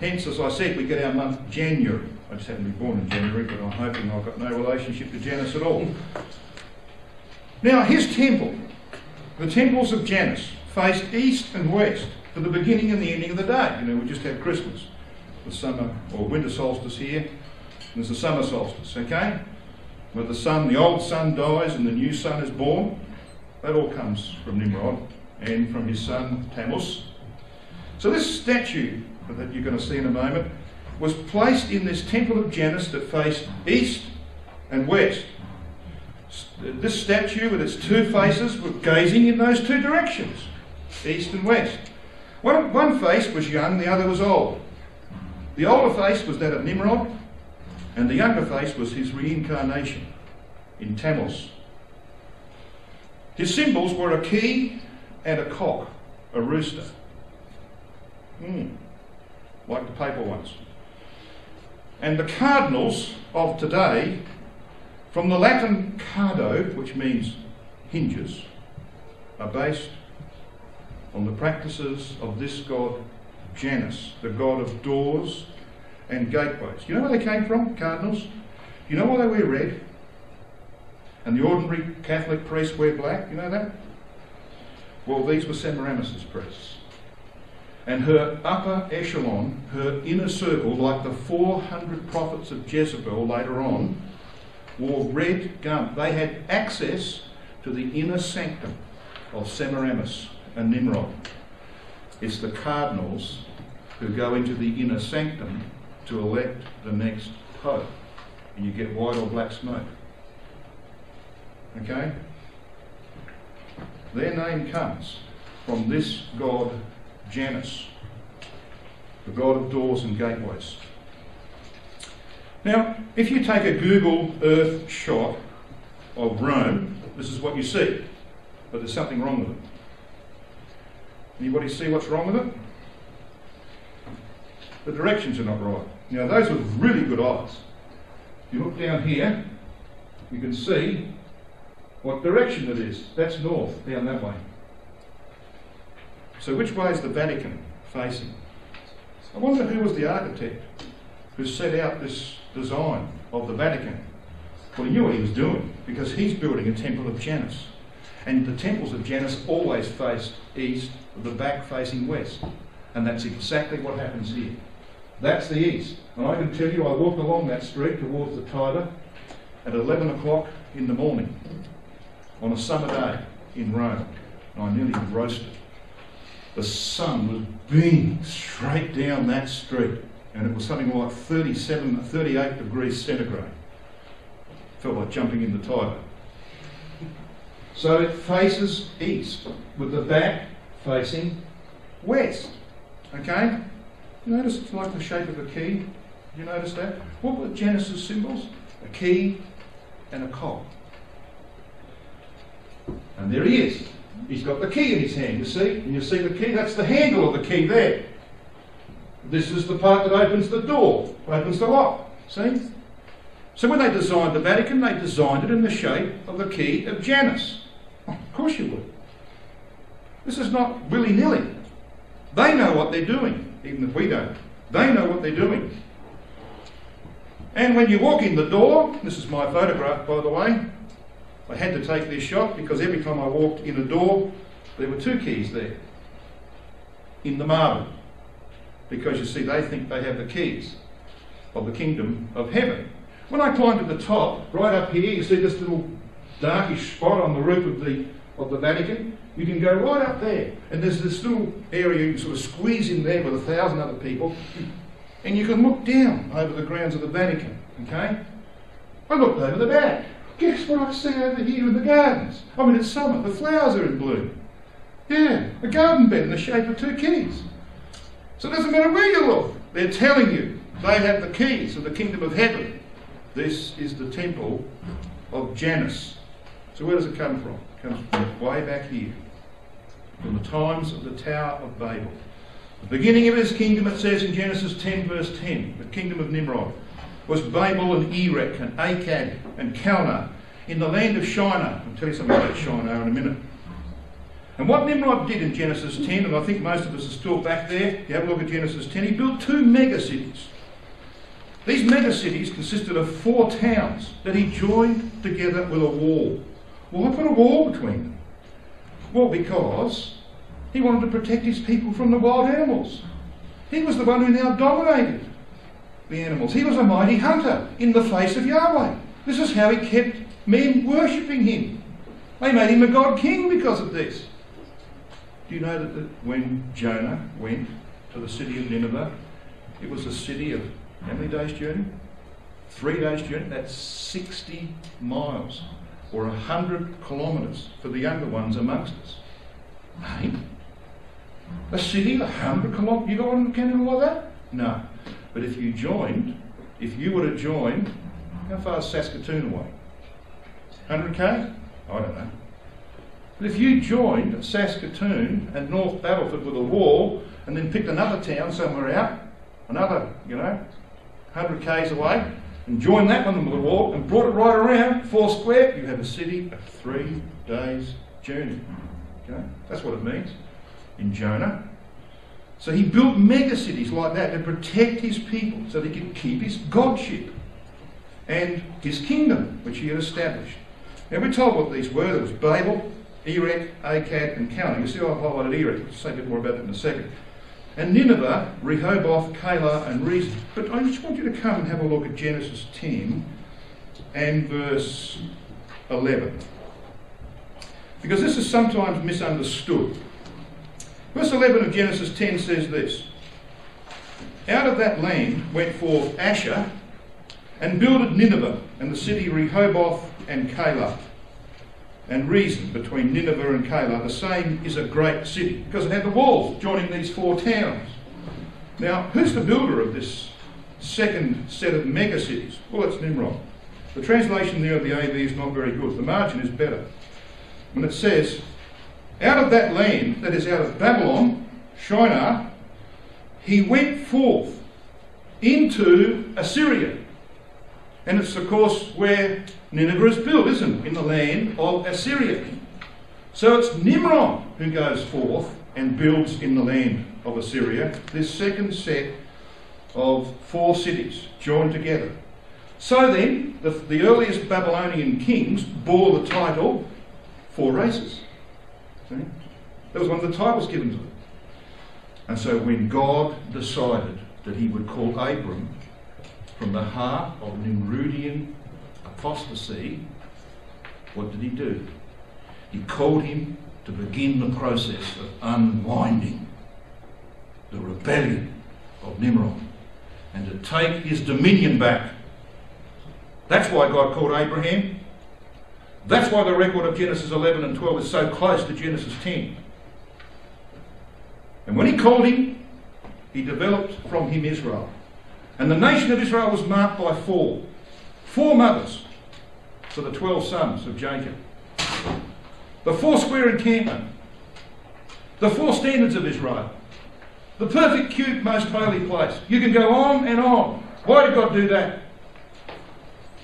Hence, as I said, we get our month January. I just haven't been born in January, but I'm hoping I've got no relationship to Janus at all. Now, his temple, the temples of Janus, faced east and west for the beginning and the ending of the day. You know, we just had Christmas, the summer or winter solstice here, and there's the summer solstice, okay? Where the sun, the old sun dies and the new sun is born. That all comes from Nimrod and from his son, Tammuz. So this statue that you're going to see in a moment was placed in this temple of Janus that faced east and west. This statue with its two faces was gazing in those two directions, east and west. One, one face was young, the other was old. The older face was that of Nimrod, and the younger face was his reincarnation in Tammuz. His symbols were a key and a cock, a rooster. Mm, like the paper ones. And the cardinals of today, from the Latin cardo, which means hinges, are based on the practices of this god Janus, the god of doors and gateways. You know where they came from, cardinals? You know why they wear red? And the ordinary Catholic priests wear black, you know that? Well, these were Semiramis' priests. And her upper echelon, her inner circle, like the four hundred prophets of Jezebel later on, wore red garments. They had access to the inner sanctum of Semiramis and Nimrod. It's the cardinals who go into the inner sanctum to elect the next pope. And you get white or black smoke. Okay? Their name comes from this god Janus, the god of doors and gateways. Now, if you take a Google Earth shot of Rome, this is what you see. But there's something wrong with it. Anybody see what's wrong with it? The directions are not right. Now, those with really good eyes, if you look down here, you can see what direction it is. That's north, down that way. So which way is the Vatican facing? I wonder who was the architect who set out this design of the Vatican. Well, he knew what he was doing, because he's building a temple of Janus. And the temples of Janus always faced east, with the back facing west. And that's exactly what happens here. That's the east. And I can tell you, I walked along that street towards the Tiber at eleven o'clock in the morning on a summer day in Rome. And I nearly roasted. The sun was beaming straight down that street, and it was something like thirty-seven, thirty-eight degrees centigrade. Felt like jumping in the Tiber. So it faces east, with the back facing west. Okay? You notice it's like the shape of a key? You notice that? What were Janus' symbols? A key and a cock. And there he is. He's got the key in his hand, you see? And you see the key? That's the handle of the key there. This is the part that opens the door, opens the lock. See? So when they designed the Vatican, they designed it in the shape of the key of Janus. Oh, of course you would. This is not willy-nilly. They know what they're doing, even if we don't. They know what they're doing. And when you walk in the door, this is my photograph, by the way. I had to take this shot because every time I walked in a door, there were two keys there in the marble. Because you see, they think they have the keys of the kingdom of heaven. When I climbed to the top, right up here, you see this little darkish spot on the roof of the, of the Vatican? You can go right up there, and there's this little area you can sort of squeeze in there with a thousand other people, and you can look down over the grounds of the Vatican, okay? I looked over the back. Guess what I see over here in the gardens? I mean, it's summer, the flowers are in bloom. Yeah, a garden bed in the shape of two keys. So it doesn't matter where you look, they're telling you they have the keys of the kingdom of heaven. This is the temple of Janus. So where does it come from? It comes from way back here, from the times of the Tower of Babel. The beginning of his kingdom, it says in Genesis ten verse ten, the kingdom of Nimrod, was Babel and Erech and Akkad and Calneh in the land of Shinar. I'll tell you something about Shinar in a minute. And what Nimrod did in Genesis ten, and I think most of us are still back there, if you have a look at Genesis ten, he built two megacities. These megacities consisted of four towns that he joined together with a wall. Well, why put a wall between them? Well, because he wanted to protect his people from the wild animals. He was the one who now dominated the animals. He was a mighty hunter in the face of Yahweh. This is how he kept men worshipping him. They made him a god-king because of this. Do you know that the, when Jonah went to the city of Nineveh, it was a city of how many days' journey? Three days' journey. That's sixty miles or one hundred kilometres for the younger ones amongst us. Hey? A city, one hundred kilometres, you got one cannon like that? No. But if you joined, if you were to join, how far is Saskatoon away? one hundred k? I don't know. But if you joined Saskatoon and North Battleford with a wall and then picked another town somewhere out, another, you know, one hundred k's away, and joined that one with a wall and brought it right around, four square, you have a city of three days' journey. Okay? That's what it means in Jonah. So he built mega cities like that to protect his people so that he could keep his godship and his kingdom, which he had established. Now we're told what these were. There was Babel, Erech, Akkad and Calneh. You see I've highlighted Erech. I'll say a bit more about that in a second. And Nineveh, Rehoboth, Calah and Rezin. But I just want you to come and have a look at Genesis ten and verse eleven. Because this is sometimes misunderstood. Verse eleven of Genesis ten says this: "Out of that land went forth Asher, and builded Nineveh, and the city Rehoboth and Calah, and Rezin between Nineveh and Calah. The same is a great city," because it had the walls joining these four towns. Now, who's the builder of this second set of mega cities? Well, it's Nimrod. The translation there of the A V is not very good. The margin is better. When it says, "Out of that land," that is out of Babylon, Shinar, "he went forth into Assyria." And it's, of course, where Nineveh is built, isn't it? In the land of Assyria. So it's Nimrod who goes forth and builds in the land of Assyria this second set of four cities joined together. So then, the, the earliest Babylonian kings bore the title Four Races. See? That was one of the titles given to them. And so when God decided that he would call Abram from the heart of Nimrodian apostasy, what did he do? He called him to begin the process of unwinding the rebellion of Nimrod and to take his dominion back. That's why God called Abraham. That's why the record of Genesis eleven and twelve is so close to Genesis ten. And when he called him, he developed from him Israel. And the nation of Israel was marked by four. Four mothers for the twelve sons of Jacob. The four square encampment. The four standards of Israel. The perfect cube, most holy place. You can go on and on. Why did God do that?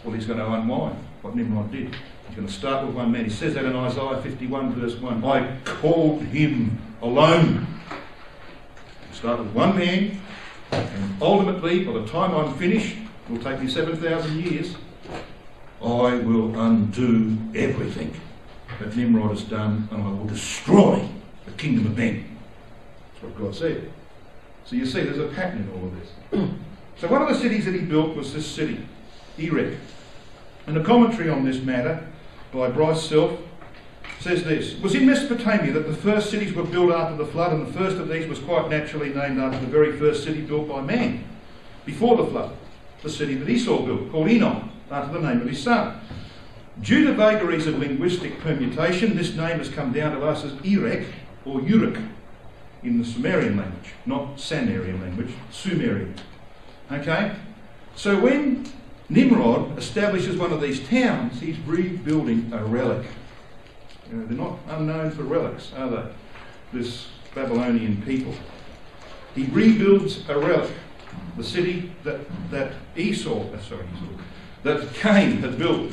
Well, he's going to unwind what Nimrod did. He's going to start with one man. He says that in Isaiah fifty-one verse one. "I called him alone." Start with one man. And ultimately, by the time I'm finished, it will take me seven thousand years, I will undo everything that Nimrod has done, and I will destroy the kingdom of men. That's what God said. So you see, there's a pattern in all of this. So one of the cities that he built was this city, Erech. And a commentary on this matter by Bryce Self says this: "It was in Mesopotamia that the first cities were built after the flood, and the first of these was quite naturally named after the very first city built by man before the flood, the city that Esau built, called Enoch, after the name of his son. Due to vagaries of linguistic permutation, this name has come down to us as Erech or Uruk in the Sumerian language," not Sumerian language, Sumerian. Okay? So when Nimrod establishes one of these towns, he's rebuilding a relic. You know, they're not unknown for relics, are they? This Babylonian people. He rebuilds a relic, the city that that Esau, uh, sorry, Esau, that Cain had built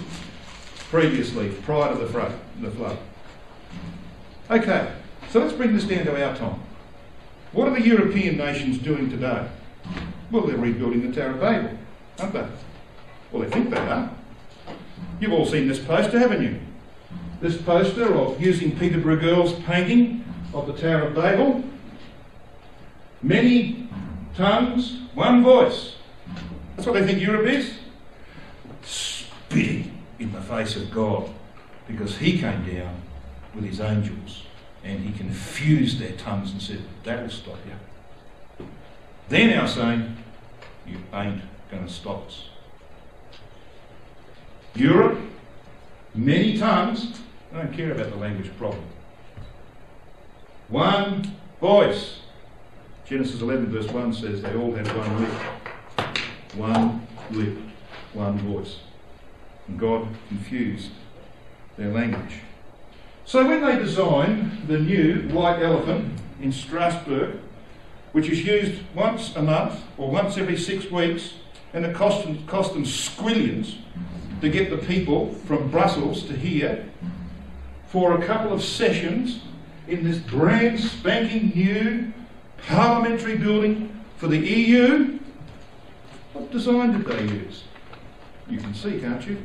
previously, prior to the flood. The flood. Okay, so let's bring this down to our time. What are the European nations doing today? Well, they're rebuilding the Tower of Babel, aren't they? Well, they think they are. You've all seen this poster, haven't you? This poster of using Peterborough Girls' painting of the Tower of Babel. Many tongues, one voice. That's what they think Europe is. Spitting in the face of God, because he came down with his angels and he confused their tongues and said, "That will stop you." They're now saying, "You ain't going to stop us." Europe, many tongues, I don't care about the language problem. One voice. Genesis eleven verse one says they all had one lip. One lip, one voice. And God confused their language. So when they designed the new white elephant in Strasbourg, which is used once a month or once every six weeks, and it cost them, cost them squillions to get the people from Brussels to here for a couple of sessions in this brand spanking new parliamentary building for the E U. What design did they use? You can see, can't you?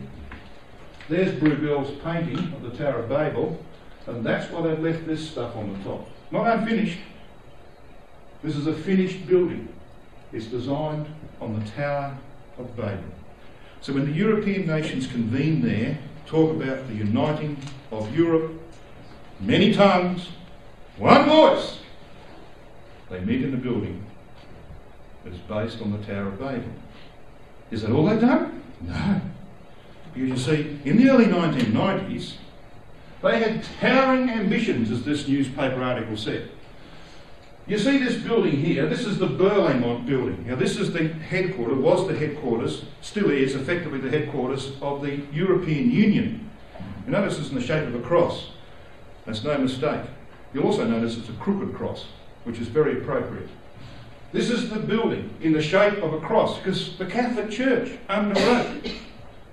There's Bruegel's painting of the Tower of Babel, and that's why they've left this stuff on the top. Not unfinished. This is a finished building. It's designed on the Tower of Babel. So when the European nations convene there, talk about the uniting of Europe, many tongues, one voice, they meet in a building that is based on the Tower of Babel. Is that all they've done? No. Because you see, in the early nineteen nineties, they had towering ambitions, as this newspaper article said. You see this building here, this is the Berlaymont building. Now this is the headquarters, was the headquarters, still is effectively the headquarters of the European Union. You notice it's in the shape of a cross. That's no mistake. You'll also notice it's a crooked cross, which is very appropriate. This is the building in the shape of a cross, because the Catholic Church underwrote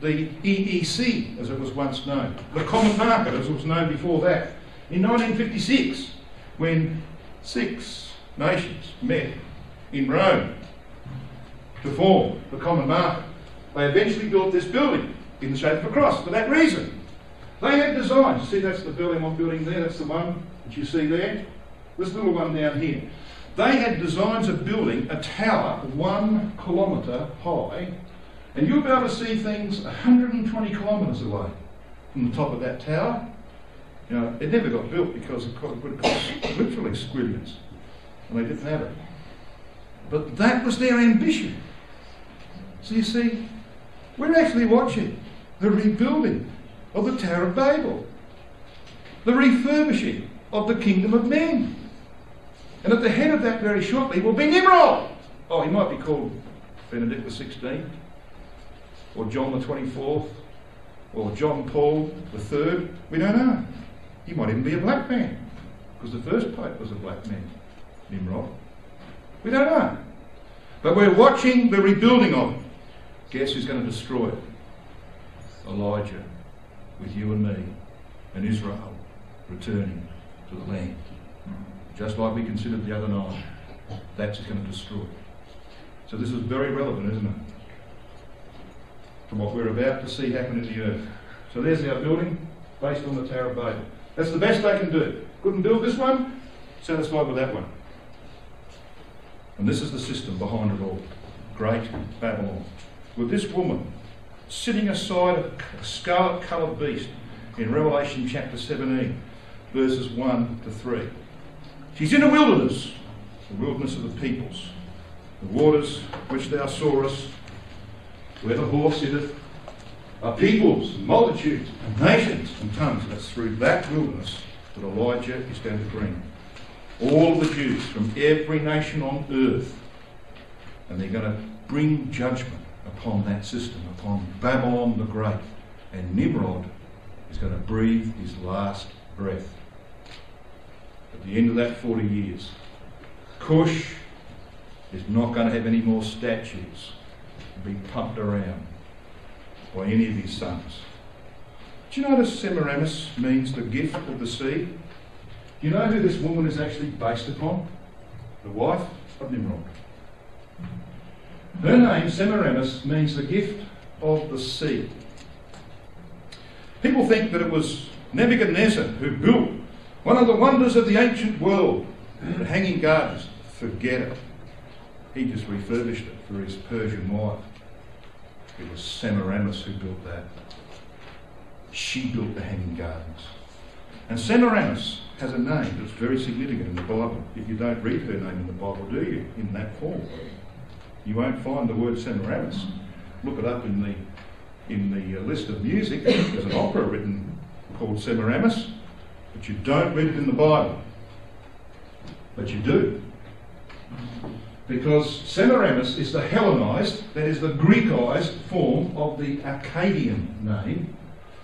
the E E C, as it was once known, the Common Market, as it was known before that, in nineteen fifty-six, when six nations met in Rome to form the Common Market. They eventually built this building in the shape of a cross for that reason. They had designs. See, that's the Berlaymont building there. That's the one that you see there. This little one down here. They had designs of building a tower one kilometre high, and you'll be able to see things one hundred twenty kilometres away from the top of that tower. You know, it never got built because it would have cost literally squillions, and they didn't have it. But that was their ambition. So you see, we're actually watching the rebuilding of the Tower of Babel, the refurbishing of the kingdom of men. And at the head of that very shortly will be Nimrod. Oh, he might be called Benedict the sixteenth, or John the twenty-fourth, or John Paul the third. We don't know. He might even be a black man, because the first pope was a black man, Nimrod. We don't know. But we're watching the rebuilding of it. Guess who's going to destroy it? Elijah, with you and me, and Israel returning to the land. Just like we considered the other night, that's going to destroy it. So this is very relevant, isn't it? From what we're about to see happen in the earth. So there's our building, based on the Tower of Babel. That's the best they can do. Couldn't build this one, satisfied with that one. And this is the system behind it all. Great Babylon. With this woman sitting aside a scarlet-coloured beast in Revelation chapter seventeen, verses one to three. She's in a wilderness, the wilderness of the peoples, the waters which thou sawest, where the horse sitteth, are peoples, multitudes, and nations, and tongues. And it's through that wilderness that Elijah is going to bring all the Jews from every nation on earth. And they're going to bring judgment upon that system, upon Babylon the Great. And Nimrod is going to breathe his last breath. At the end of that forty years, Cush is not going to have any more statues being pumped around by any of his sons. Do you notice Semiramis means the gift of the sea? You know who this woman is actually based upon? The wife of Nimrod. Her name, Semiramis, means the gift of the sea. People think that it was Nebuchadnezzar who built one of the wonders of the ancient world, the hanging gardens. Forget it. He just refurbished it for his Persian wife. It was Semiramis who built that. She built the hanging gardens. And Semiramis has a name that's very significant in the Bible. If you don't read her name in the Bible, do you, in that form? You won't find the word Semiramis. Look it up in the in the list of music. There's an opera written called Semiramis. But you don't read it in the Bible. But you do. Because Semiramis is the Hellenized, that is the Greekized form of the Akkadian name,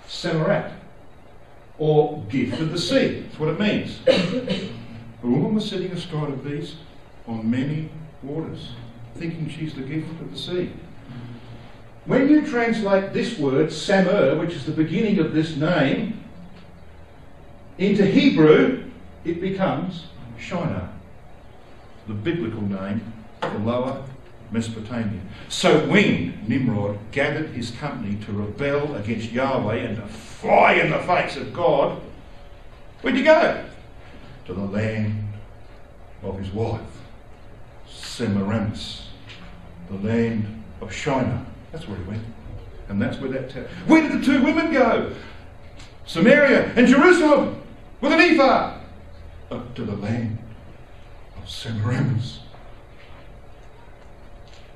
Semirat, or gift of the sea. That's what it means. The woman was sitting astride of these on many waters, thinking she's the gift of the sea. When you translate this word, Samur, which is the beginning of this name, into Hebrew, it becomes Shinar, the biblical name for Lower Mesopotamia. So when Nimrod gathered his company to rebel against Yahweh and to fly in the face of God, where'd you go? To the land of his wife, Semiramis, the land of Shinar. That's where he went. And that's where that... Where did the two women go? Samaria and Jerusalem with an ephah. Up to the land of Semiramis.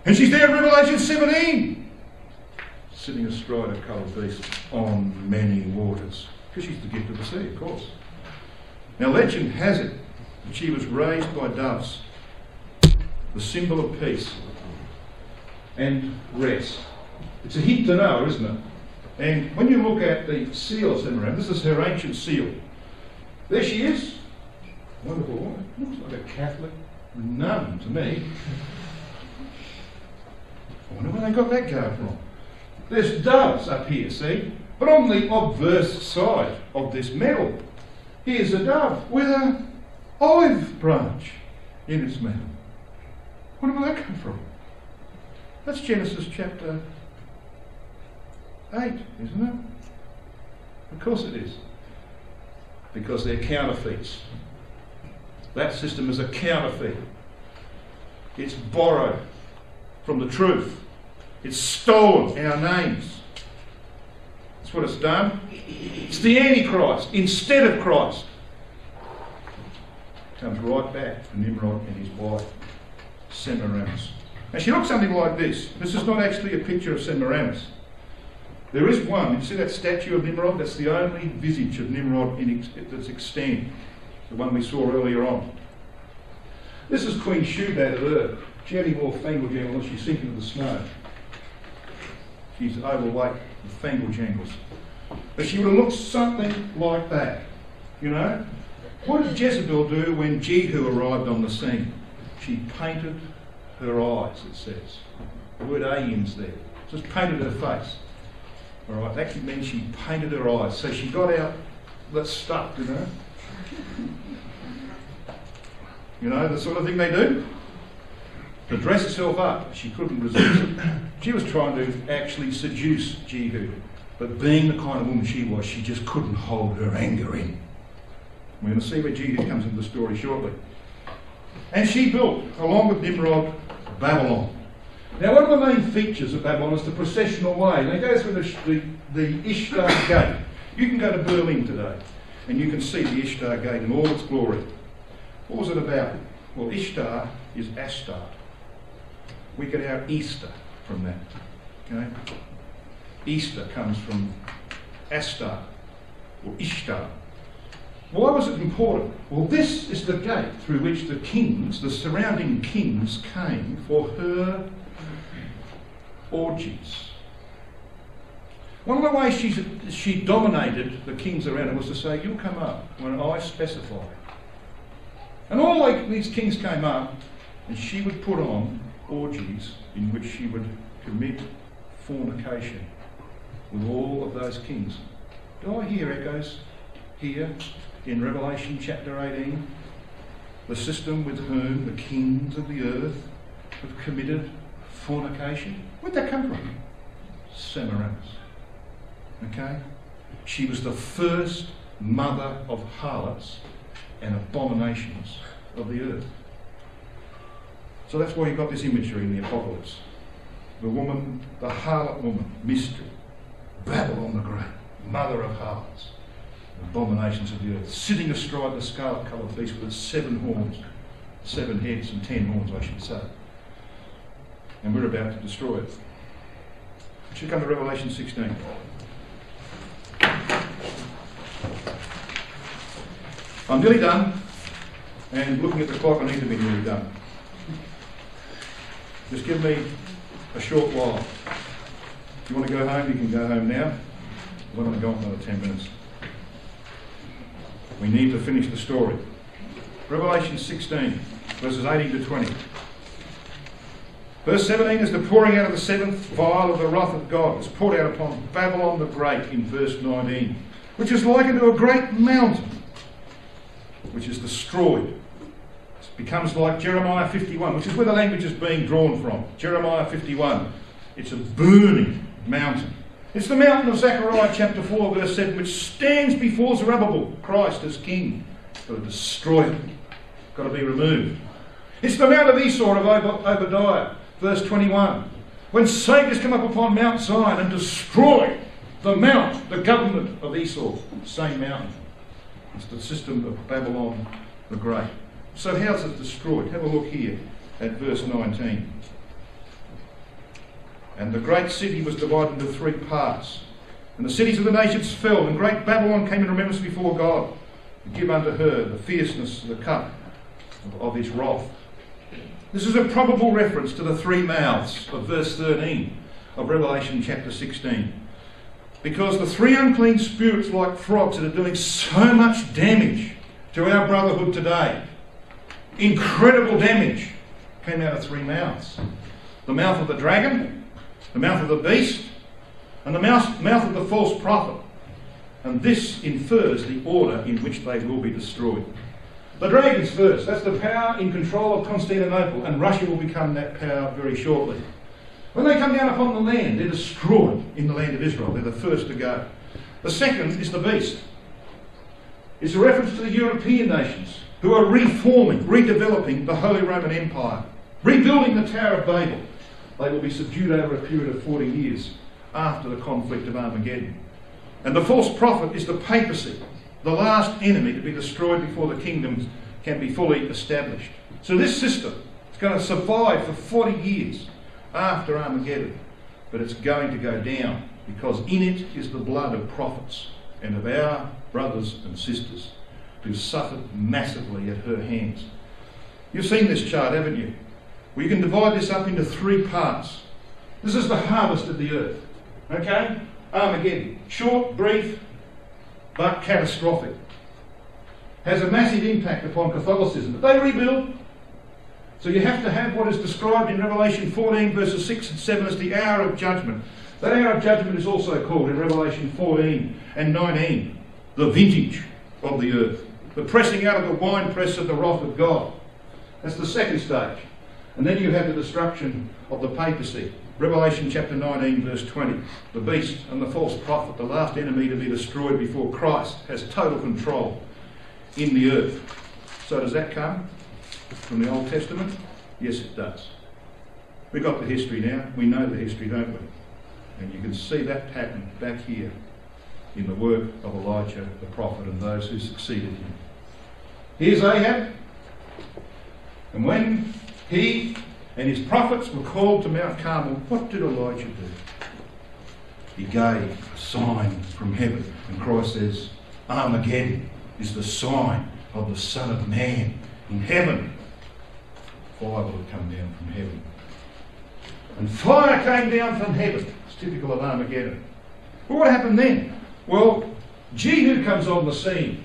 And she's there in Revelation seventeen. Sitting astride a coloured beast on many waters. Because she's the gift of the sea, of course. Now legend has it that she was raised by doves. The symbol of peace and rest. It's a hint to know, isn't it? And when you look at the seal of Semiramis, this is her ancient seal. There she is. Wonderful woman. Looks like a Catholic nun to me. I wonder where they got that going from. There's doves up here, see? But on the obverse side of this medal, here's a dove with an olive branch in its mouth. Where did that come from? That's Genesis chapter eight, isn't it? Of course it is. Because they're counterfeits. That system is a counterfeit. It's borrowed from the truth. It's stolen in our names. That's what it's done. It's the Antichrist instead of Christ. Comes right back to Nimrod and his wife, Semiramis. And she looks something like this. This is not actually a picture of Semiramis. There is one. You see that statue of Nimrod? That's the only visage of Nimrod in ex that's extant. The one we saw earlier on. This is Queen Shubad of Ur. She only wore fangle-jangles and she's sinking in the snow. She's overweight with fangle-jangles. But she would have looked something like that. You know? What did Jezebel do when Jehu arrived on the scene? She painted her eyes, it says. The word ayin's there. Just painted her face. All right, that actually means she painted her eyes. So she got out that stuff, you know. You know, the sort of thing they do. To dress herself up, she couldn't resist it. She was trying to actually seduce Jehu. But being the kind of woman she was, she just couldn't hold her anger in. We're going to see where Jehu comes into the story shortly. And she built, along with Nimrod, Babylon. Now one of the main features of Babylon is the processional way. And it goes through the, the, the Ishtar Gate. You can go to Berlin today and you can see the Ishtar Gate in all its glory. What was it about? Well, Ishtar is Ashtart. We get our Easter from that. Okay? Easter comes from Ashtart or Ishtar. Why was it important? Well, this is the gate through which the kings, the surrounding kings, came for her orgies. One of the ways she, she dominated the kings around her was to say, you'll come up when I specify. And all these kings came up and she would put on orgies in which she would commit fornication with all of those kings. Do I hear echoes here? In Revelation chapter eighteen, the system with whom the kings of the earth have committed fornication. Where'd that come from? Semiramis. Okay? She was the first mother of harlots and abominations of the earth. So that's why you've got this imagery in the Apocalypse. The woman, the harlot woman, mystery, Babylon the Great, mother of harlots. Abominations of the earth, sitting astride the scarlet coloured beast with its seven horns, seven heads and ten horns, I should say. And we're about to destroy it. We should come to Revelation sixteen. I'm nearly done, and looking at the clock, I need to be nearly done. Just give me a short while. If you want to go home, you can go home now. I'm going to go on another ten minutes. We need to finish the story. Revelation sixteen, verses eighteen to twenty. Verse seventeen is the pouring out of the seventh vial of the wrath of God. It's poured out upon Babylon the Great in verse nineteen, which is likened to a great mountain, which is destroyed. It becomes like Jeremiah fifty-one, which is where the language is being drawn from. Jeremiah fifty-one. It's a burning mountain. It's the mountain of Zechariah chapter four, verse seven, which stands before Zerubbabel, Christ as king. It's got to destroy it. It's got to be removed. It's the Mount of Esau of Ob- Obadiah, verse twenty-one, when saviors come up upon Mount Zion and destroy the mount, the government of Esau, same mountain. It's the system of Babylon the Great. So how's it destroyed? Have a look here at verse nineteen. And the great city was divided into three parts. And the cities of the nations fell, and great Babylon came in remembrance before God, to give unto her the fierceness of the cup of, of his wrath. This is a probable reference to the three mouths of verse thirteen of Revelation chapter sixteen. Because the three unclean spirits, like frogs, that are doing so much damage to our brotherhood today, incredible damage, came out of three mouths. The mouth of the dragon, the mouth of the beast, and the mouth, mouth of the false prophet. And this infers the order in which they will be destroyed. The dragons first, that's the power in control of Constantinople, and Russia will become that power very shortly. When they come down upon the land, they're destroyed in the land of Israel. They're the first to go. The second is the beast. It's a reference to the European nations who are reforming, redeveloping the Holy Roman Empire, rebuilding the Tower of Babel. They will be subdued over a period of forty years after the conflict of Armageddon. And the false prophet is the papacy, the last enemy to be destroyed before the kingdoms can be fully established. So this system is going to survive for forty years after Armageddon, but it's going to go down because in it is the blood of prophets and of our brothers and sisters who suffered massively at her hands. You've seen this chart, haven't you? We can divide this up into three parts. This is the harvest of the earth. Okay? Armageddon. Short, brief, but catastrophic. Has a massive impact upon Catholicism. But they rebuild. So you have to have what is described in Revelation fourteen, verses six and seven as the hour of judgment. That hour of judgment is also called in Revelation fourteen and nineteen, the vintage of the earth. The pressing out of the winepress of the wrath of God. That's the second stage. And then you have the destruction of the papacy. Revelation chapter nineteen, verse twenty. The beast and the false prophet, the last enemy to be destroyed before Christ, has total control in the earth. So does that come from the Old Testament? Yes, it does. We've got the history now. We know the history, don't we? And you can see that pattern back here in the work of Elijah the prophet and those who succeeded him. Here's Ahab. And when he and his prophets were called to Mount Carmel, what did Elijah do? He gave a sign from heaven. And Christ says, Armageddon is the sign of the Son of Man in heaven. Fire will come down from heaven. And fire came down from heaven. It's typical of Armageddon. But what happened then? Well, Jehu comes on the scene.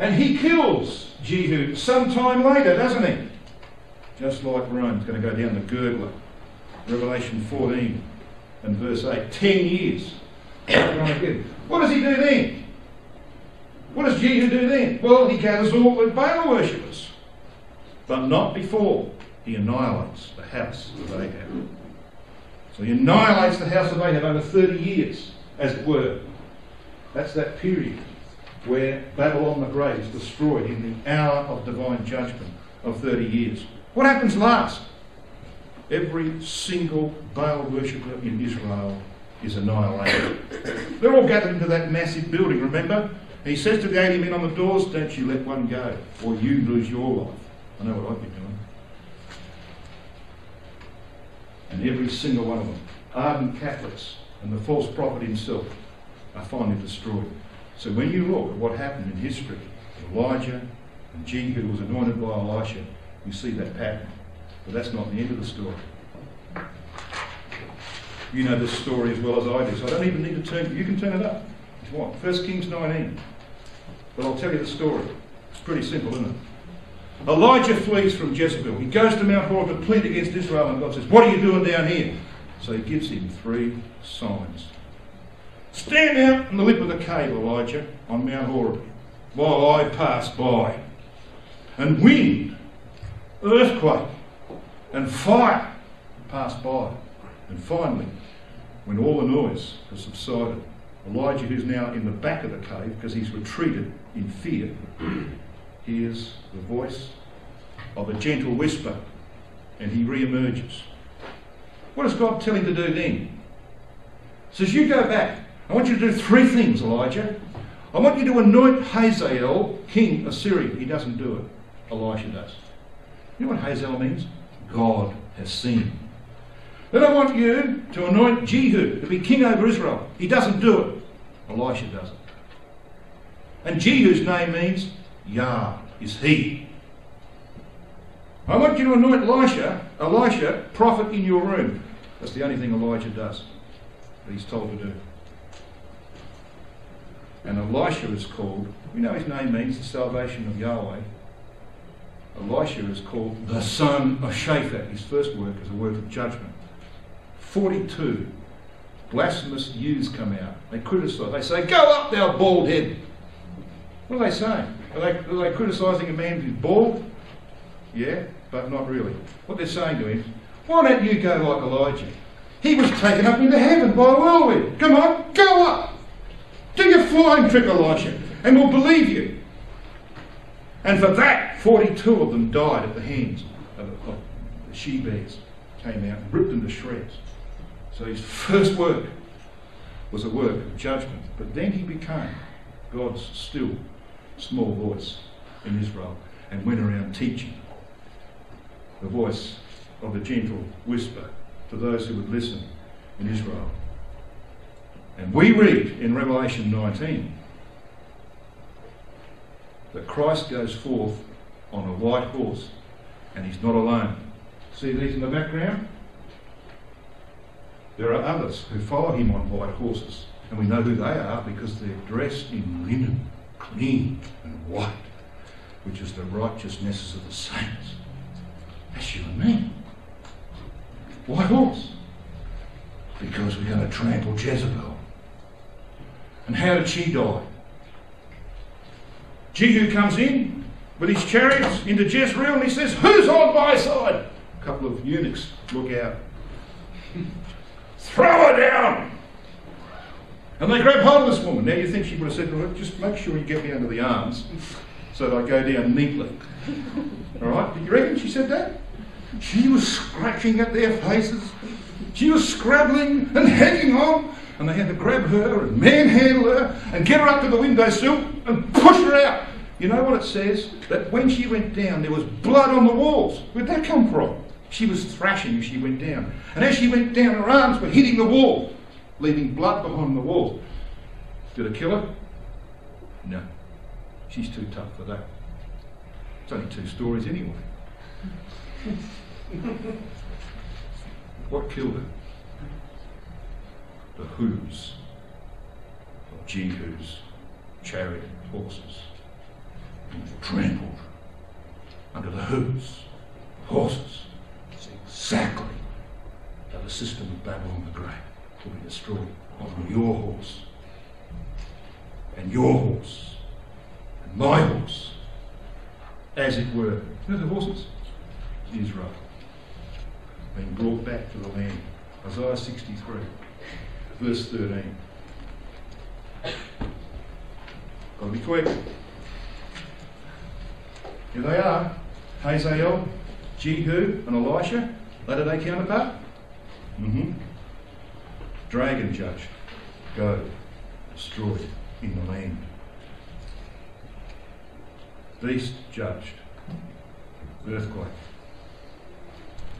And he kills Jehu sometime later, doesn't he? Just like Rome, it's going to go down the gurgler. Revelation fourteen and verse eight. Ten years. What does he do then? What does Jehu do then? Well, he gathers all the Baal worshippers. But not before he annihilates the house of Ahab. So he annihilates the house of Ahab over thirty years, as it were. That's that period where Babylon the Great is destroyed in the hour of divine judgment of thirty years. What happens last? Every single Baal worshipper in Israel is annihilated. They're all gathered into that massive building, remember? He says to the eighty men on the doors, don't you let one go, or you lose your life. I know what I'd be doing. And every single one of them, ardent Catholics and the false prophet himself, are finally destroyed. So when you look at what happened in history, Elijah and Jehu was anointed by Elisha, you see that pattern. But that's not the end of the story. You know this story as well as I do, so I don't even need to turn. You can turn it up if you want. First Kings nineteen. But I'll tell you the story. It's pretty simple, isn't it? Elijah flees from Jezebel. He goes to Mount Horeb to plead against Israel, and God says, what are you doing down here? So he gives him three signs. Stand out on the lip of the cave, Elijah, on Mount Horeb, while I pass by. And wind, earthquake, and fire pass by. And finally, when all the noise has subsided, Elijah, who's now in the back of the cave because he's retreated in fear, hears the voice of a gentle whisper, and he re-emerges. What does God tell him to do then? He says, you go back. I want you to do three things, Elijah. I want you to anoint Hazael, king of Assyria. He doesn't do it. Elisha does. You know what Hazael means? God has seen. Then I want you to anoint Jehu to be king over Israel. He doesn't do it. Elisha does it. And Jehu's name means Yah is he. I want you to anoint Elisha, Elisha, prophet in your room. That's the only thing Elijah does that he's told to do. And Elisha is called, you know his name means the salvation of Yahweh. Elisha is called the son of Shaphat. His first work is a work of judgment. forty-two blasphemous ewes come out. They criticise. They say, go up, thou bald head. What are they saying? Are they, are they criticising a man who's bald? Yeah, but not really. What they're saying to him, why don't you go like Elijah? He was taken up into heaven by a whirlwind. Come on, go up. Do your flying trick, Elijah, and we'll believe you. And for that, forty-two of them died at the hands of the, the she-bears. Came out and ripped them to shreds. So his first work was a work of judgment. But then he became God's still small voice in Israel and went around teaching the voice of the gentle whisper to those who would listen in Israel. And we read in Revelation nineteen that Christ goes forth on a white horse, and he's not alone. See these in the background? There are others who follow him on white horses, and we know who they are because they're dressed in linen, clean and white, which is the righteousness of the saints. That's you and me. White horse. Because we're going to trample Jezebel. And how did she die? Jehu comes in with his chariots into Jezreel, and he says, who's on my side? A couple of eunuchs look out. Throw her down! And they grab hold of this woman. Now you think she would have said to her, just make sure you get me under the arms so that I go down neatly. Alright, do you reckon she said that? She was scratching at their faces. She was scrabbling and hanging on. And they had to grab her and manhandle her and get her up to the windowsill and push her out. You know what it says? That when she went down, there was blood on the walls. Where'd that come from? She was thrashing as she went down. And as she went down, her arms were hitting the wall, leaving blood behind the wall. Did it kill her? No. She's too tough for that. It's only two stories anyway. What killed her? The hooves of Jehu's chariot horses. Trampled under the hooves of horses. It's exactly how the system of Babylon the Great will be destroyed on your horse, and your horse, and my horse, as it were. You know the horses? Israel, being brought back to the land. Isaiah sixty-three, verse thirteen. Gotta be quick. Here they are, Hazael, Jehu and Elisha, latter-day counterpart. Mm-hmm. Dragon judge, go, destroyed in the land. Beast judged, earthquake.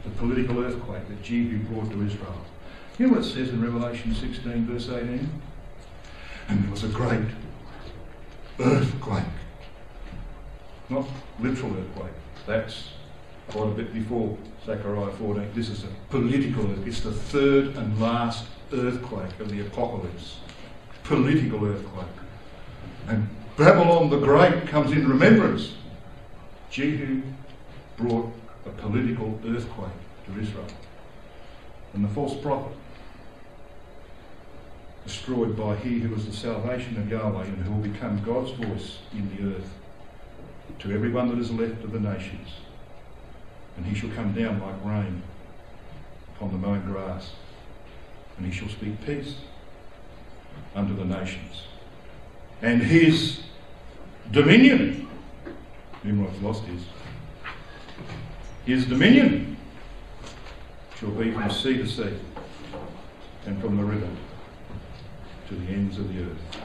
The political earthquake that Jehu brought to Israel. You know what it says in Revelation sixteen verse eighteen? And there was a great earthquake. Not literal earthquake. That's quite a bit before Zechariah fourteen. This is a political earthquake. It's the third and last earthquake of the apocalypse. Political earthquake. And Babylon the Great comes in remembrance. Jehu brought a political earthquake to Israel. And the false prophet, destroyed by he who is the salvation of Yahweh and who will become God's voice in the earth to everyone that is left of the nations. And he shall come down like rain upon the mown grass, and he shall speak peace unto the nations. And his dominion, Nimrod's lost his, his dominion shall be from sea to sea and from the river to the ends of the earth.